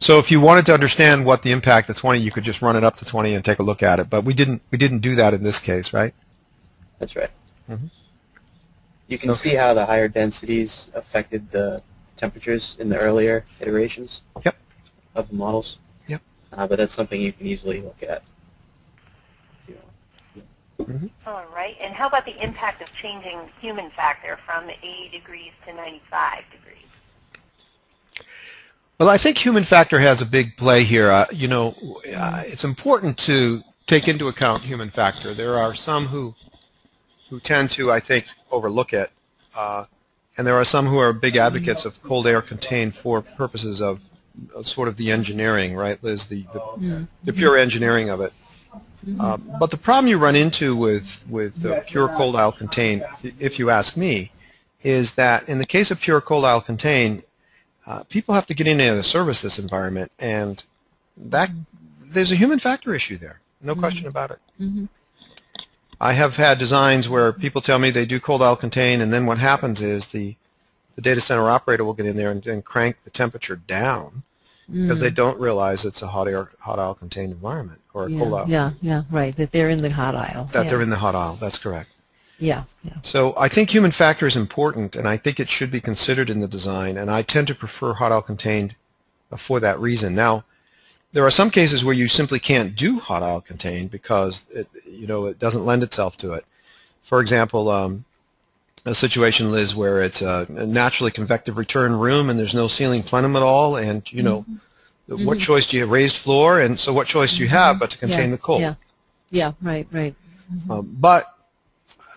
So if you wanted to understand what the impact of twenty, you could just run it up to twenty and take a look at it. But we didn't we didn't do that in this case, right? That's right. Mm-hmm. You can okay. see how the higher densities affected the temperatures in the earlier iterations yep. of the models. Yep. Uh, but that's something you can easily look at. Mm-hmm. All right. And how about the impact of changing human factor from eighty degrees to ninety-five degrees? Well, I think human factor has a big play here. Uh, you know, uh, it's important to take into account human factor. There are some who who tend to, I think, overlook it, uh, and there are some who are big advocates of cold air contained for purposes of uh, sort of the engineering, right, Liz, the, the, yeah. the pure engineering of it. Uh, but the problem you run into with, with uh, pure cold aisle contained, if you ask me, is that in the case of pure cold aisle contained, uh, people have to get in there to service this environment, and that there's a human factor issue there, no mm-hmm. question about it. Mm-hmm. I have had designs where people tell me they do cold aisle contained, and then what happens is the, the data center operator will get in there and, and crank the temperature down, because mm. they don't realize it's a hot air, hot aisle contained environment or a yeah, cold aisle. Yeah, yeah, right. That they're in the hot aisle. That yeah. they're in the hot aisle. That's correct. Yeah, yeah. So I think human factor is important, and I think it should be considered in the design. And I tend to prefer hot aisle contained for that reason. Now, there are some cases where you simply can't do hot aisle contained because it, you know, it doesn't lend itself to it. For example, um, a situation, Liz, where it's a naturally convective return room and there's no ceiling plenum at all, and you know, mm-hmm. what mm-hmm. choice do you have? Raised floor, and so what choice do you have but to contain yeah. the cold? Yeah, yeah, right, right. Mm-hmm. um, but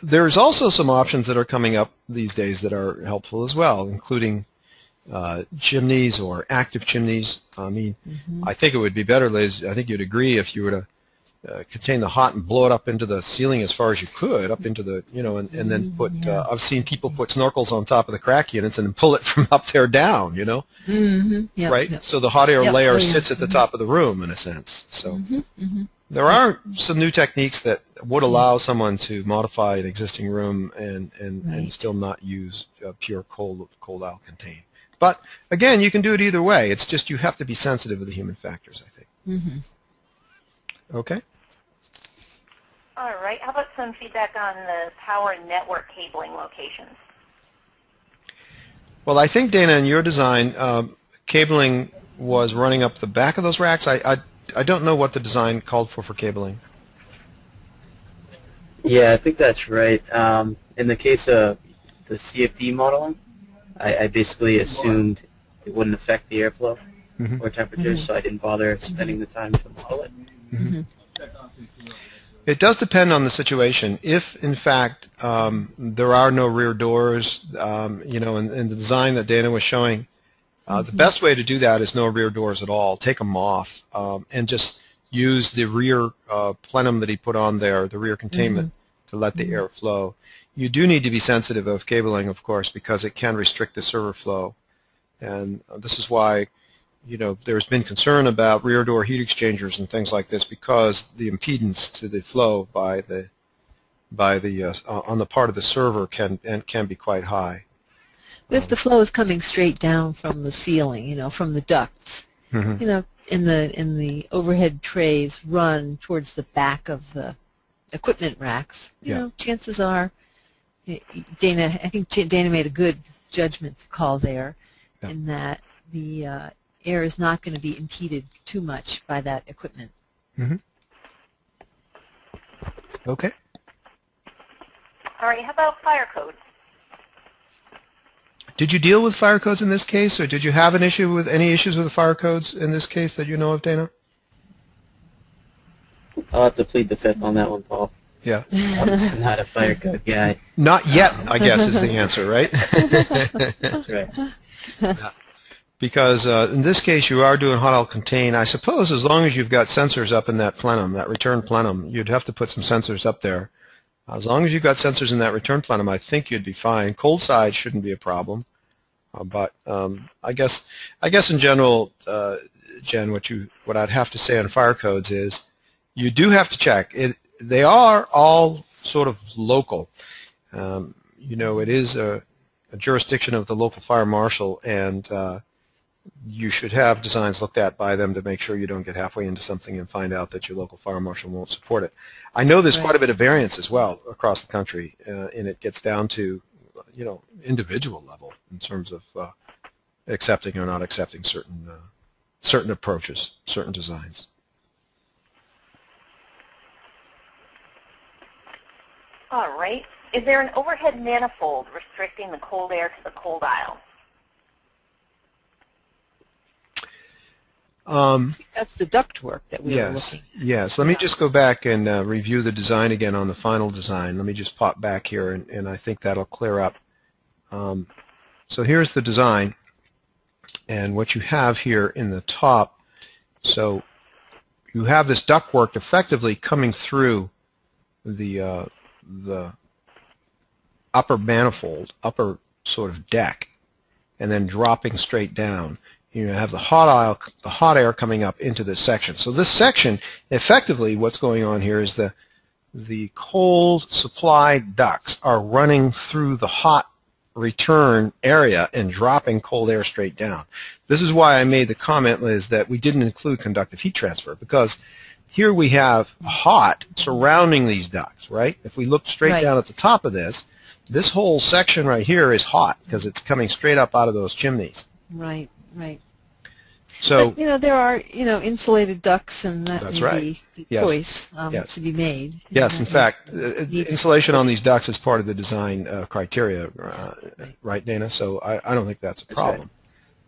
there's also some options that are coming up these days that are helpful as well, including uh, chimneys or active chimneys. I mean, mm-hmm. I think it would be better, Liz, I think you'd agree, if you were to Uh, contain the hot and blow it up into the ceiling as far as you could, up into the, you know, and, and then put, yeah. uh, I've seen people put snorkels on top of the crack units and then pull it from up there down, you know, mm-hmm. yep, right? Yep. So the hot air yep. layer oh, yeah. sits at the mm-hmm. top of the room in a sense. So mm-hmm. Mm-hmm. there are some new techniques that would allow mm-hmm. someone to modify an existing room and, and, right. and still not use uh, pure cold, cold aisle contained. But again, you can do it either way. It's just you have to be sensitive to the human factors, I think. Mm-hmm. Okay. All right. How about some feedback on the power network cabling locations? Well, I think, Dana, in your design, um, cabling was running up the back of those racks. I, I, I don't know what the design called for for cabling. Yeah, I think that's right. Um, in the case of the C F D modeling, I, I basically assumed it wouldn't affect the airflow mm-hmm. or temperatures, mm-hmm. so I didn't bother spending the time to model it. Mm-hmm. It does depend on the situation. If, in fact, um, there are no rear doors, um, you know, in, in the design that Dana was showing, uh, mm-hmm. the best way to do that is no rear doors at all. Take them off um, and just use the rear uh, plenum that he put on there, the rear containment, mm-hmm. to let the mm-hmm. air flow. You do need to be sensitive of cabling, of course, because it can restrict the server flow. And this is why, you know, there's been concern about rear door heat exchangers and things like this, because the impedance to the flow by the by the uh, on the part of the server can and can be quite high. If um, the flow is coming straight down from the ceiling, you know, from the ducts, mm-hmm. you know, in the in the overhead trays run towards the back of the equipment racks, you yeah. know, chances are, Dana, I think Dana made a good judgment call there, yeah. in that the uh, air is not going to be impeded too much by that equipment. Mm-hmm. Okay. All right, how about fire codes? Did you deal with fire codes in this case, or did you have an issue with any issues with the fire codes in this case that you know of, Dana? I'll have to plead the fifth on that one, Paul. Yeah. I'm not a fire code guy. Not yet, I guess, is the answer, right? That's right. Yeah. Because uh, in this case, you are doing hot aisle contain. I suppose as long as you've got sensors up in that plenum, that return plenum, you'd have to put some sensors up there. As long as you've got sensors in that return plenum, I think you'd be fine. Cold side shouldn't be a problem. Uh, but um, I guess, I guess in general, uh, Jen, what you, what I'd have to say on fire codes is, you do have to check. It, they are all sort of local. Um, you know, it is a, a jurisdiction of the local fire marshal, and uh, you should have designs looked at by them to make sure you don't get halfway into something and find out that your local fire marshal won't support it. I know there's right. quite a bit of variance as well across the country, uh, and it gets down to, you know, individual level in terms of uh, accepting or not accepting certain uh, certain approaches, certain designs. All right. Is there an overhead manifold restricting the cold air to the cold aisle? Um, that's the ductwork that we yes, were looking at. Yes. Let me just go back and uh, review the design again on the final design. Let me just pop back here, and, and I think that'll clear up. Um, so here's the design, and what you have here in the top, so you have this ductwork effectively coming through the uh, the upper manifold, upper sort of deck, and then dropping straight down. You have the hot aisle, the hot air coming up into this section. So this section, effectively, what's going on here is the the cold supply ducts are running through the hot return area and dropping cold air straight down. This is why I made the comment, Liz, that we didn't include conductive heat transfer, because here we have hot surrounding these ducts, right? If we look straight right. down at the top of this, this whole section right here is hot because it's coming straight up out of those chimneys. Right. Right. So but, you know, there are you know insulated ducts, and that that's may right. be the yes. choice um, yes. to be made. Yes, in fact, insulation on these ducts is part of the design uh, criteria, uh, right, Dana? So I, I don't think that's a problem.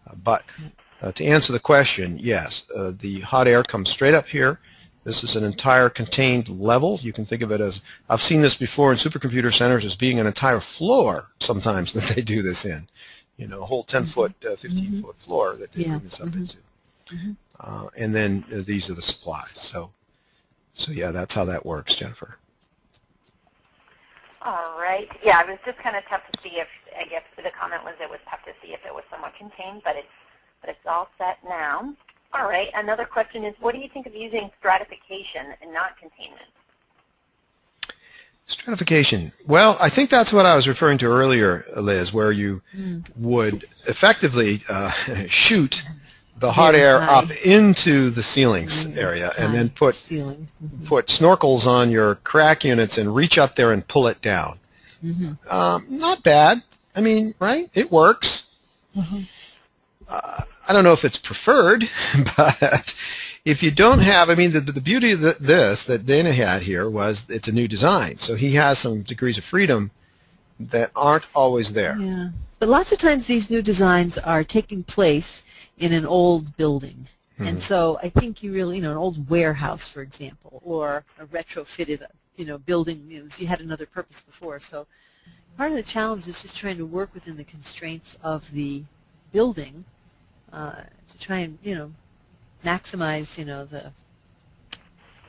That's right. uh, but uh, to answer the question, yes, uh, the hot air comes straight up here. This is an entire contained level. You can think of it as, I've seen this before in supercomputer centers as being an entire floor sometimes that they do this in. You know, a whole ten-foot, uh, fifteen-foot mm-hmm. floor that they yeah. bring this up mm-hmm. into. Mm-hmm. uh, and then uh, these are the supplies. So, so yeah, that's how that works, Jennifer. All right. Yeah, it was just kind of tough to see if, I guess the comment was it was tough to see if it was somewhat contained, but it's, but it's all set now. All right. Another question is, what do you think of using stratification and not containment? Stratification. Well, I think that's what I was referring to earlier, Liz, where you mm. would effectively uh, shoot the hot yeah, air high. up into the ceilings mm. area and high. then put, mm -hmm. put snorkels on your C R A C units and reach up there and pull it down. Mm -hmm. um, not bad. I mean, right? It works. Mm -hmm. uh, I don't know if it's preferred, but if you don't have, I mean, the, the beauty of the, this that Dana had here was it's a new design. So he has some degrees of freedom that aren't always there. Yeah, but lots of times these new designs are taking place in an old building. Mm-hmm. And so I think you really, you know, an old warehouse, for example, or a retrofitted, you know, building. You know, you had another purpose before. So part of the challenge is just trying to work within the constraints of the building uh, to try and, you know, maximize, you know, the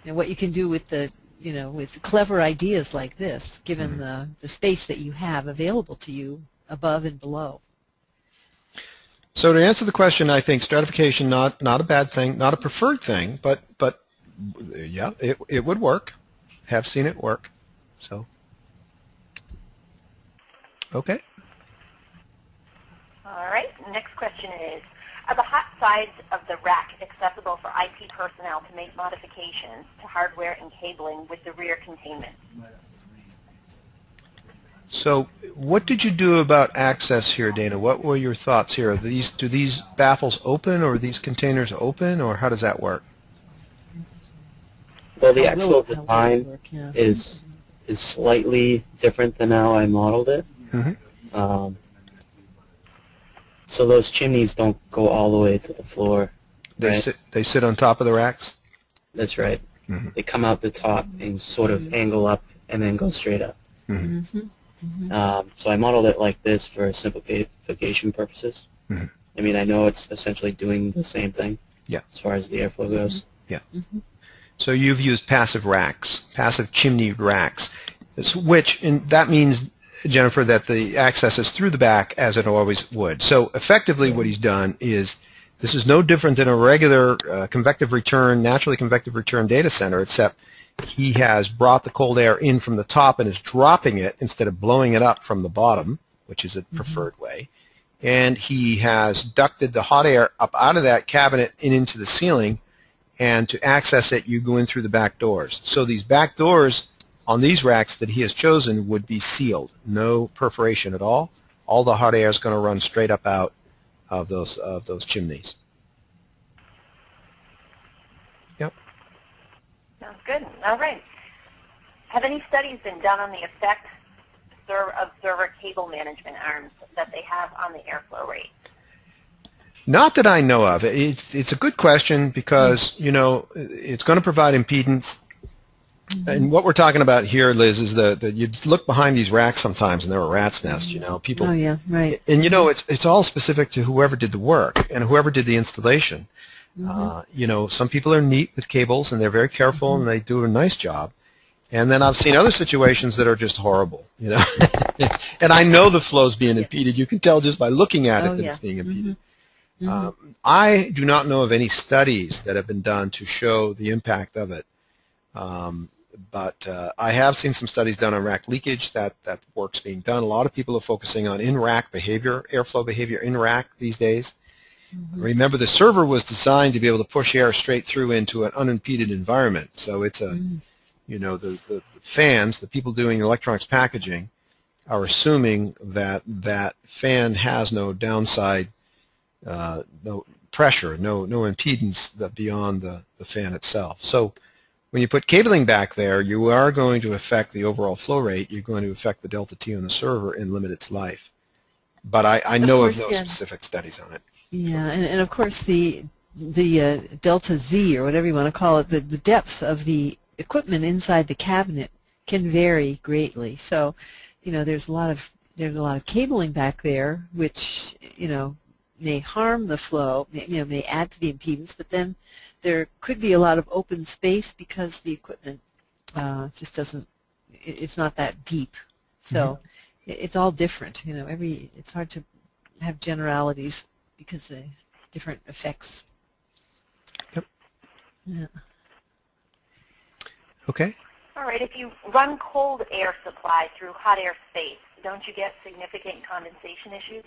you know, what you can do with the, you know, with clever ideas like this, given mm-hmm. the, the space that you have available to you above and below. So to answer the question, I think stratification not not a bad thing, not a preferred thing, but but yeah, it it would work. Have seen it work. So okay. All right. Next question is, are the hot sides of the rack accessible for I T personnel to make modifications to hardware and cabling with the rear containment? So what did you do about access here, Dana? What were your thoughts here? Are these, do these baffles open, or are these containers open, or how does that work? Well, the actual design is, is slightly different than how I modeled it. Mm-hmm. um, So those chimneys don't go all the way to the floor. They right? sit. They sit on top of the racks. That's right. Mm-hmm. They come out the top and sort of angle up and then go straight up. Mm-hmm. Mm-hmm. Um, so I modeled it like this for simplification purposes. Mm-hmm. I mean, I know it's essentially doing the same thing. Yeah. As far as the airflow goes. Yeah. Mm-hmm. So you've used passive racks, passive chimney racks, which in, that means, Jennifer, that the access is through the back as it always would. So effectively what he's done is, this is no different than a regular uh, convective return, naturally convective return data center, except he has brought the cold air in from the top and is dropping it instead of blowing it up from the bottom, which is the mm-hmm. preferred way. And he has ducted the hot air up out of that cabinet and into the ceiling, and to access it, you go in through the back doors. So these back doors on these racks that he has chosen would be sealed, no perforation at all. All the hot air is going to run straight up out of those of those chimneys. Yep. Sounds good. All right. Have any studies been done on the effect of server cable management arms that they have on the airflow rate? Not that I know of. It's, it's a good question because, you know, it's going to provide impedance. And what we're talking about here, Liz, is that, that you look behind these racks sometimes, and there were rat's nests. You know, people. Oh yeah, right. And you know, it's it's all specific to whoever did the work and whoever did the installation. Mm-hmm. uh, you know, some people are neat with cables, and they're very careful, mm-hmm. and they do a nice job. And then I've seen other situations that are just horrible. You know, and I know the flow's being impeded. You can tell just by looking at it oh, that yeah. it's being impeded. Mm-hmm. Mm-hmm. Um, I do not know of any studies that have been done to show the impact of it. Um, But uh, I have seen some studies done on rack leakage. That, that work's being done. A lot of people are focusing on in-rack behavior, airflow behavior in rack these days. Mm-hmm. Remember, the server was designed to be able to push air straight through into an unimpeded environment. So it's a, mm-hmm. you know, the, the fans, the people doing electronics packaging, are assuming that that fan has no downside, uh, no pressure, no no impedance that beyond the the fan itself. So when you put cabling back there, you are going to affect the overall flow rate. You're going to affect the delta T on the server and limit its life. But I, I know of, course, of no yeah. specific studies on it. Yeah, and, and of course the the uh, delta Z, or whatever you want to call it, the, the depth of the equipment inside the cabinet can vary greatly. So, you know, there's a lot of there's a lot of cabling back there, which, you know, may harm the flow, may, you know, may add to the impedance, but then there could be a lot of open space because the equipment uh, just doesn't, it's not that deep. So mm-hmm. it's all different, you know, every, it's hard to have generalities because of different effects. Yep. Yeah. Okay. All right, if you run cold air supply through hot air space, don't you get significant condensation issues?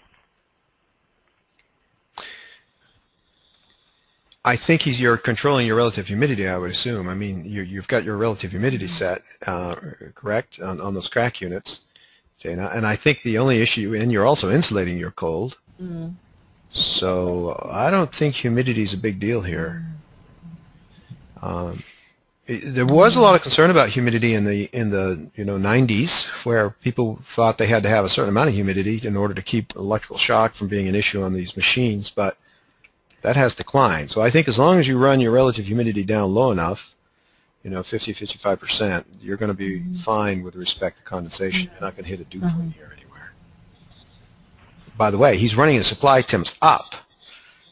I think he's, you're controlling your relative humidity, I would assume. I mean, you, you've got your relative humidity set, uh, correct, on, on those C R A C units, Dana. And I think the only issue, and you're also insulating your cold. Mm. So I don't think humidity is a big deal here. Um, it, there was a lot of concern about humidity in the in the you know nineties, where people thought they had to have a certain amount of humidity in order to keep electrical shock from being an issue on these machines, but that has declined. So I think as long as you run your relative humidity down low enough, you know, fifty, fifty-five percent, you're going to be mm-hmm. fine with respect to condensation. You're not going to hit a dew mm-hmm. point here anywhere. By the way, he's running his supply temps up.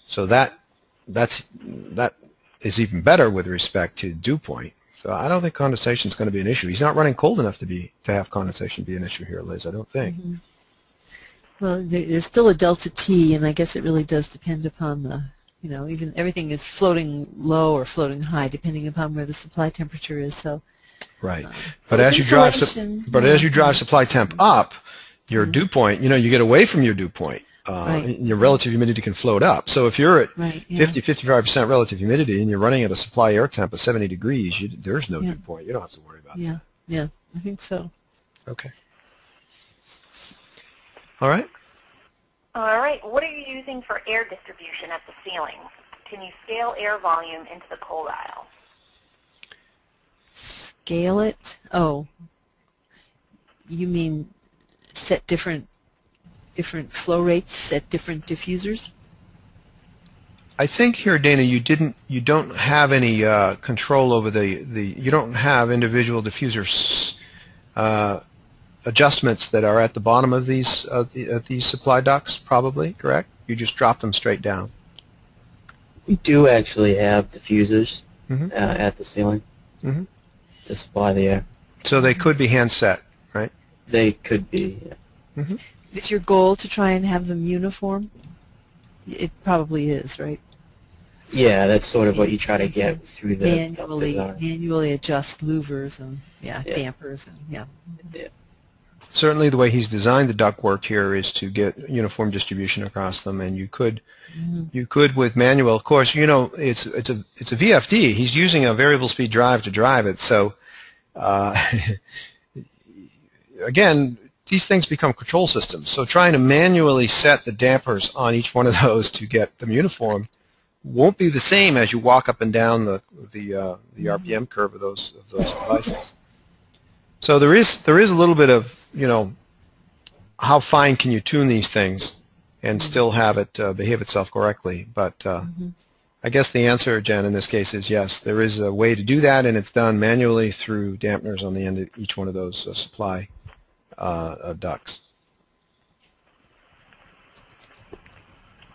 So that that's that is even better with respect to dew point. So I don't think condensation is going to be an issue. He's not running cold enough to be to have condensation be an issue here, Liz, I don't think. Mm-hmm. Well, there's still a delta T, and I guess it really does depend upon the You know, even everything is floating low or floating high, depending upon where the supply temperature is. So, right. Uh, but as you drive, but as you drive supply temp up, your mm-hmm. dew point, you know, you get away from your dew point. Uh, right. And your relative humidity can float up. So if you're at right, yeah. fifty, fifty-five percent relative humidity and you're running at a supply air temp of seventy degrees, you, there's no yeah. dew point. You don't have to worry about yeah. that. Yeah, I think so. Okay. All right. All right, what are you using for air distribution at the ceiling? Can you scale air volume into the cold aisle? Scale it? Oh, you mean set different different flow rates at different diffusers? I think here, Dana, you didn't, you don't have any uh, control over the the. You don't have individual diffusers. Uh, adjustments that are at the bottom of these uh, the, at these supply ducts, probably, correct? You just drop them straight down. We do actually have diffusers mm-hmm. uh, at the ceiling mm-hmm. to supply the air. So they could be handset, right? They could be, yeah. Mm-hmm. Is your goal to try and have them uniform? It probably is, right? Yeah, that's sort of what you try to get through the manually, manually adjust louvers and yeah, yeah. dampers and yeah. yeah. Certainly the way he's designed the ductwork here is to get uniform distribution across them, and you could mm-hmm. you could with manual, of course, you know, it's it's a it's a V F D. He's using a variable speed drive to drive it, so uh, again, these things become control systems, so trying to manually set the dampers on each one of those to get them uniform won't be the same as you walk up and down the the uh, the R P M curve of those of those devices. So there is there is a little bit of, you know, how fine can you tune these things and mm-hmm. still have it uh, behave itself correctly? But uh, mm-hmm. I guess the answer, Jen, in this case is yes. There is a way to do that, and it's done manually through dampeners on the end of each one of those uh, supply uh, uh, ducts.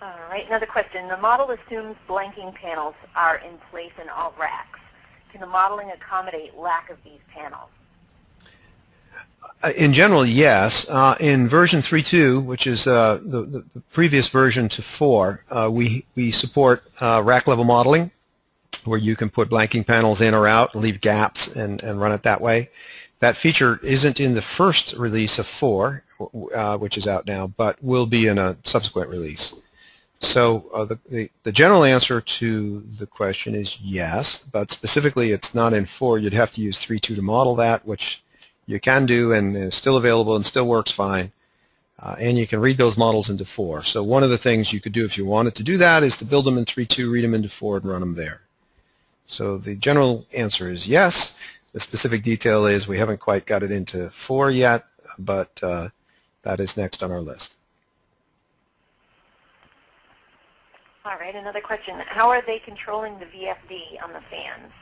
All right, another question. The model assumes blanking panels are in place in all racks. Can the modeling accommodate lack of these panels? In general, yes. Uh, in version three point two, which is uh, the, the previous version to four, uh, we, we support uh, rack-level modeling, where you can put blanking panels in or out, leave gaps, and, and run it that way. That feature isn't in the first release of four, uh, which is out now, but will be in a subsequent release. So uh, the, the, the general answer to the question is yes, but specifically it's not in four. You'd have to use three point two to model that, which you can do and is still available and still works fine, uh, and you can read those models into four. So one of the things you could do if you wanted to do that is to build them in three point two, read them into four, and run them there. So the general answer is yes. The specific detail is we haven't quite got it into four yet, but uh, that is next on our list. All right, another question. How are they controlling the V F D on the fans?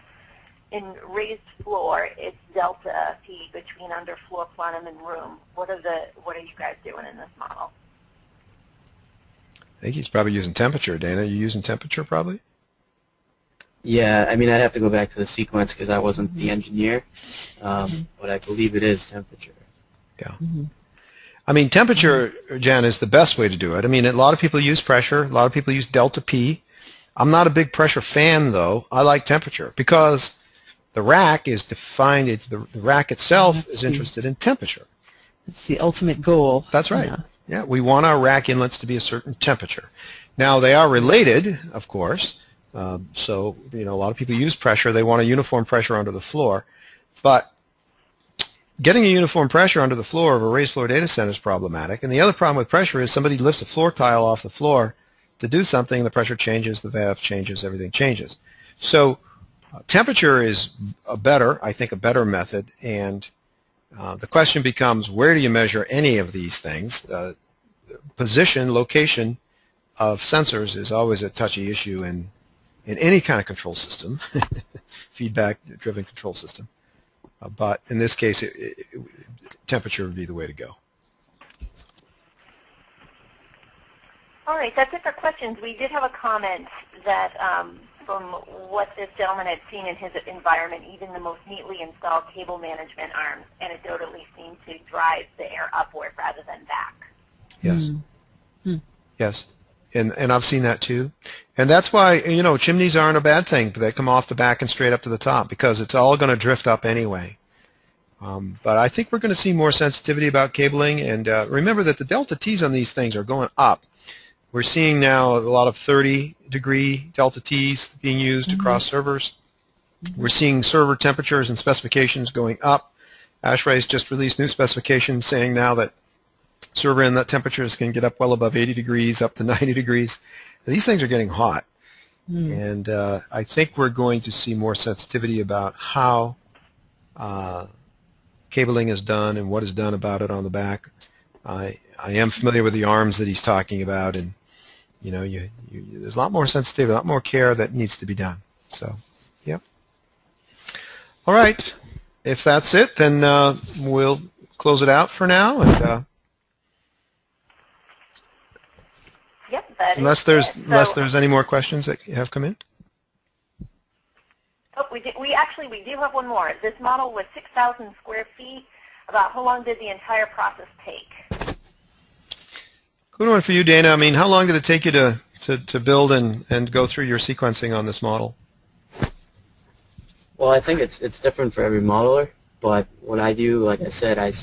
In raised floor, it's delta P between underfloor plenum and room. What are the what are you guys doing in this model? I think he's probably using temperature, Dana. Are you using temperature probably? Yeah, I mean, I'd have to go back to the sequence because I wasn't mm-hmm. the engineer, um, mm-hmm. but I believe it is temperature. Yeah. Mm-hmm. I mean, temperature, Jan, is the best way to do it. I mean, a lot of people use pressure. A lot of people use delta P. I'm not a big pressure fan, though. I like temperature because the rack is defined, it's the, the rack itself That's is interested the, in temperature. It's the ultimate goal. That's right. Yeah. yeah, we want our rack inlets to be a certain temperature. Now, they are related, of course. Um, so, you know, a lot of people use pressure. They want a uniform pressure under the floor. But getting a uniform pressure under the floor of a raised floor data center is problematic. And the other problem with pressure is somebody lifts a floor tile off the floor to do something. The pressure changes, the valve changes, everything changes. So, temperature is a better, I think, a better method, and uh, the question becomes, where do you measure any of these things? Uh, position, location of sensors is always a touchy issue in, in any kind of control system, feedback-driven control system. Uh, but in this case, it, it, temperature would be the way to go. All right, that's it for questions. We did have a comment that... Um, from what this gentleman had seen in his environment, even the most neatly installed cable management arms anecdotally seem to drive the air upward rather than back. Yes. Mm. Yes. And, and I've seen that too. And that's why, you know, chimneys aren't a bad thing. They come off the back and straight up to the top because it's all going to drift up anyway. Um, but I think we're going to see more sensitivity about cabling. And uh, remember that the delta T's on these things are going up. We're seeing now a lot of thirty degree delta T's being used mm-hmm. across servers. Mm-hmm. We're seeing server temperatures and specifications going up. ASHRAE's just released new specifications saying now that server inlet temperatures can get up well above eighty degrees, up to ninety degrees. These things are getting hot. Mm. And uh, I think we're going to see more sensitivity about how uh, cabling is done and what is done about it on the back. I, I am familiar with the arms that he's talking about, and you know, you, you, there's a lot more sensitivity, a lot more care that needs to be done. So, yep. All right. If that's it, then uh, we'll close it out for now. And, uh, yep. That unless there's so, unless there's any more questions that have come in. Oh, we did, we actually we do have one more. This model was six thousand square feet. About how long did the entire process take? Good one for you, Dana. I mean, how long did it take you to, to, to build and, and go through your sequencing on this model? Well, I think it's it's different for every modeler, but when I do, like I said, I,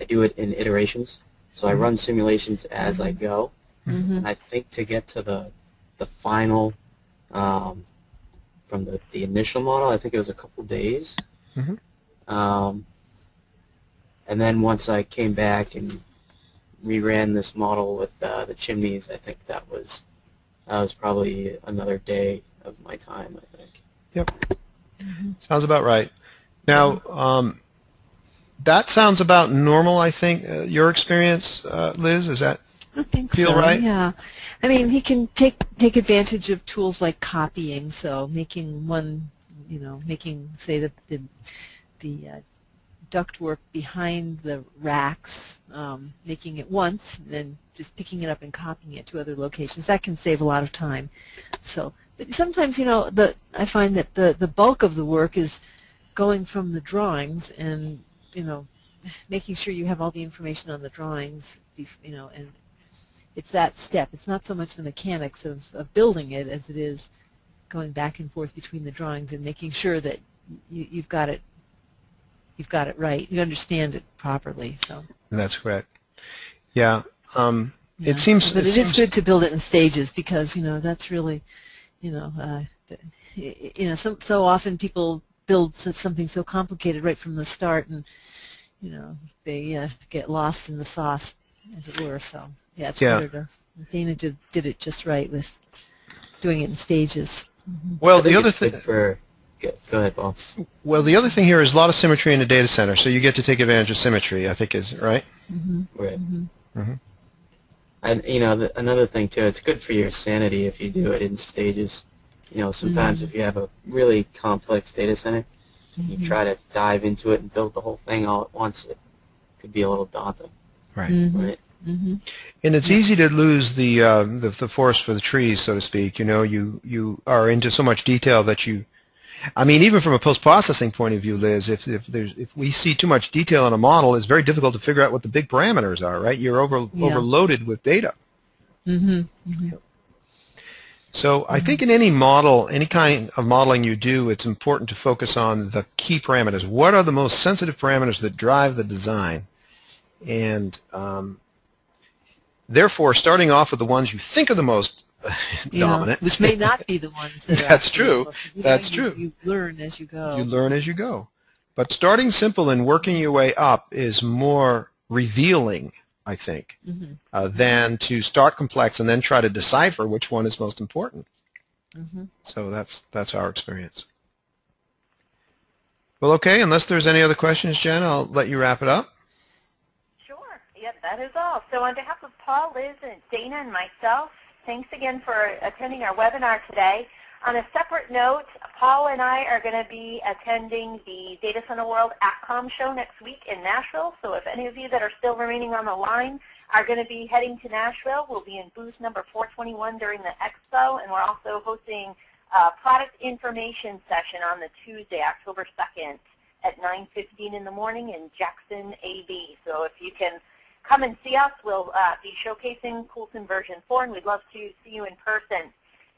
I do it in iterations. So I run simulations as I go. Mm-hmm. And I think to get to the, the final, um, from the, the initial model, I think it was a couple days. Mm-hmm. Um, and then once I came back and reran this model with uh, the chimneys, I think that was that was probably another day of my time, I think. Yep. Mm-hmm. Sounds about right. Now, um, that sounds about normal, I think. Uh, your experience, uh, Liz, is that I think feel so, right? Yeah. I mean, he can take take advantage of tools like copying, so making one, you know, making, say, the, the, the uh, ductwork behind the racks, um, making it once, and then just picking it up and copying it to other locations. That can save a lot of time. So, but sometimes, you know, the I find that the, the bulk of the work is going from the drawings and, you know, making sure you have all the information on the drawings, you know, and it's that step. It's not so much the mechanics of, of building it as it is going back and forth between the drawings and making sure that you, you've got it You've got it right. You understand it properly. So that's correct. Yeah, um, yeah. It seems. But it, it seems is good to build it in stages because you know that's really, you know, uh, you know, so so often people build something so complicated right from the start, and you know they uh, get lost in the sauce, as it were. So yeah, it's yeah. better to. Dana did did it just right with doing it in stages. Mm-hmm. Well, the other thing. Go ahead, Paul. Well, the other thing here is a lot of symmetry in the data center, so you get to take advantage of symmetry, I think, is right? Mm-hmm. Right. Mm-hmm. Mm-hmm. And, you know, the, another thing, too, it's good for your sanity if you do it in stages. You know, sometimes mm-hmm. if you have a really complex data center, mm-hmm. you try to dive into it and build the whole thing all at once, it could be a little daunting. Right. Mm-hmm. Right. Mm-hmm. And it's easy to lose the, uh, the the forest for the trees, so to speak. You know, you, you are into so much detail that you I mean, even from a post-processing point of view, Liz, if if there's if we see too much detail in a model, it's very difficult to figure out what the big parameters are. Right? You're over yeah. overloaded with data. Mm-hmm. Mm-hmm. So mm-hmm. I think in any model, any kind of modeling you do, it's important to focus on the key parameters. What are the most sensitive parameters that drive the design? And um, therefore, starting off with the ones you think are the most dominant, yeah, which may not be the ones that that's are true you that's know, true you, you learn as you go you learn as you go but starting simple and working your way up is more revealing, I think, mm-hmm. uh, than to start complex and then try to decipher which one is most important. Mm-hmm. So that's that's our experience. Well, okay, unless there's any other questions, Jen, I'll let you wrap it up. Sure. Yep, that is all. So on behalf of Paul, Liz, and Dana and myself, thanks again for attending our webinar today. On a separate note, Paul and I are going to be attending the Data Center World ATCOM show next week in Nashville. So if any of you that are still remaining on the line are going to be heading to Nashville, we'll be in booth number four twenty-one during the expo, and we're also hosting a product information session on the Tuesday, October second at nine fifteen in the morning in Jackson, A B. So if you can come and see us. We'll uh, be showcasing CoolSim version four, and we'd love to see you in person.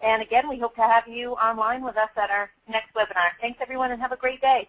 And again, we hope to have you online with us at our next webinar. Thanks, everyone, and have a great day.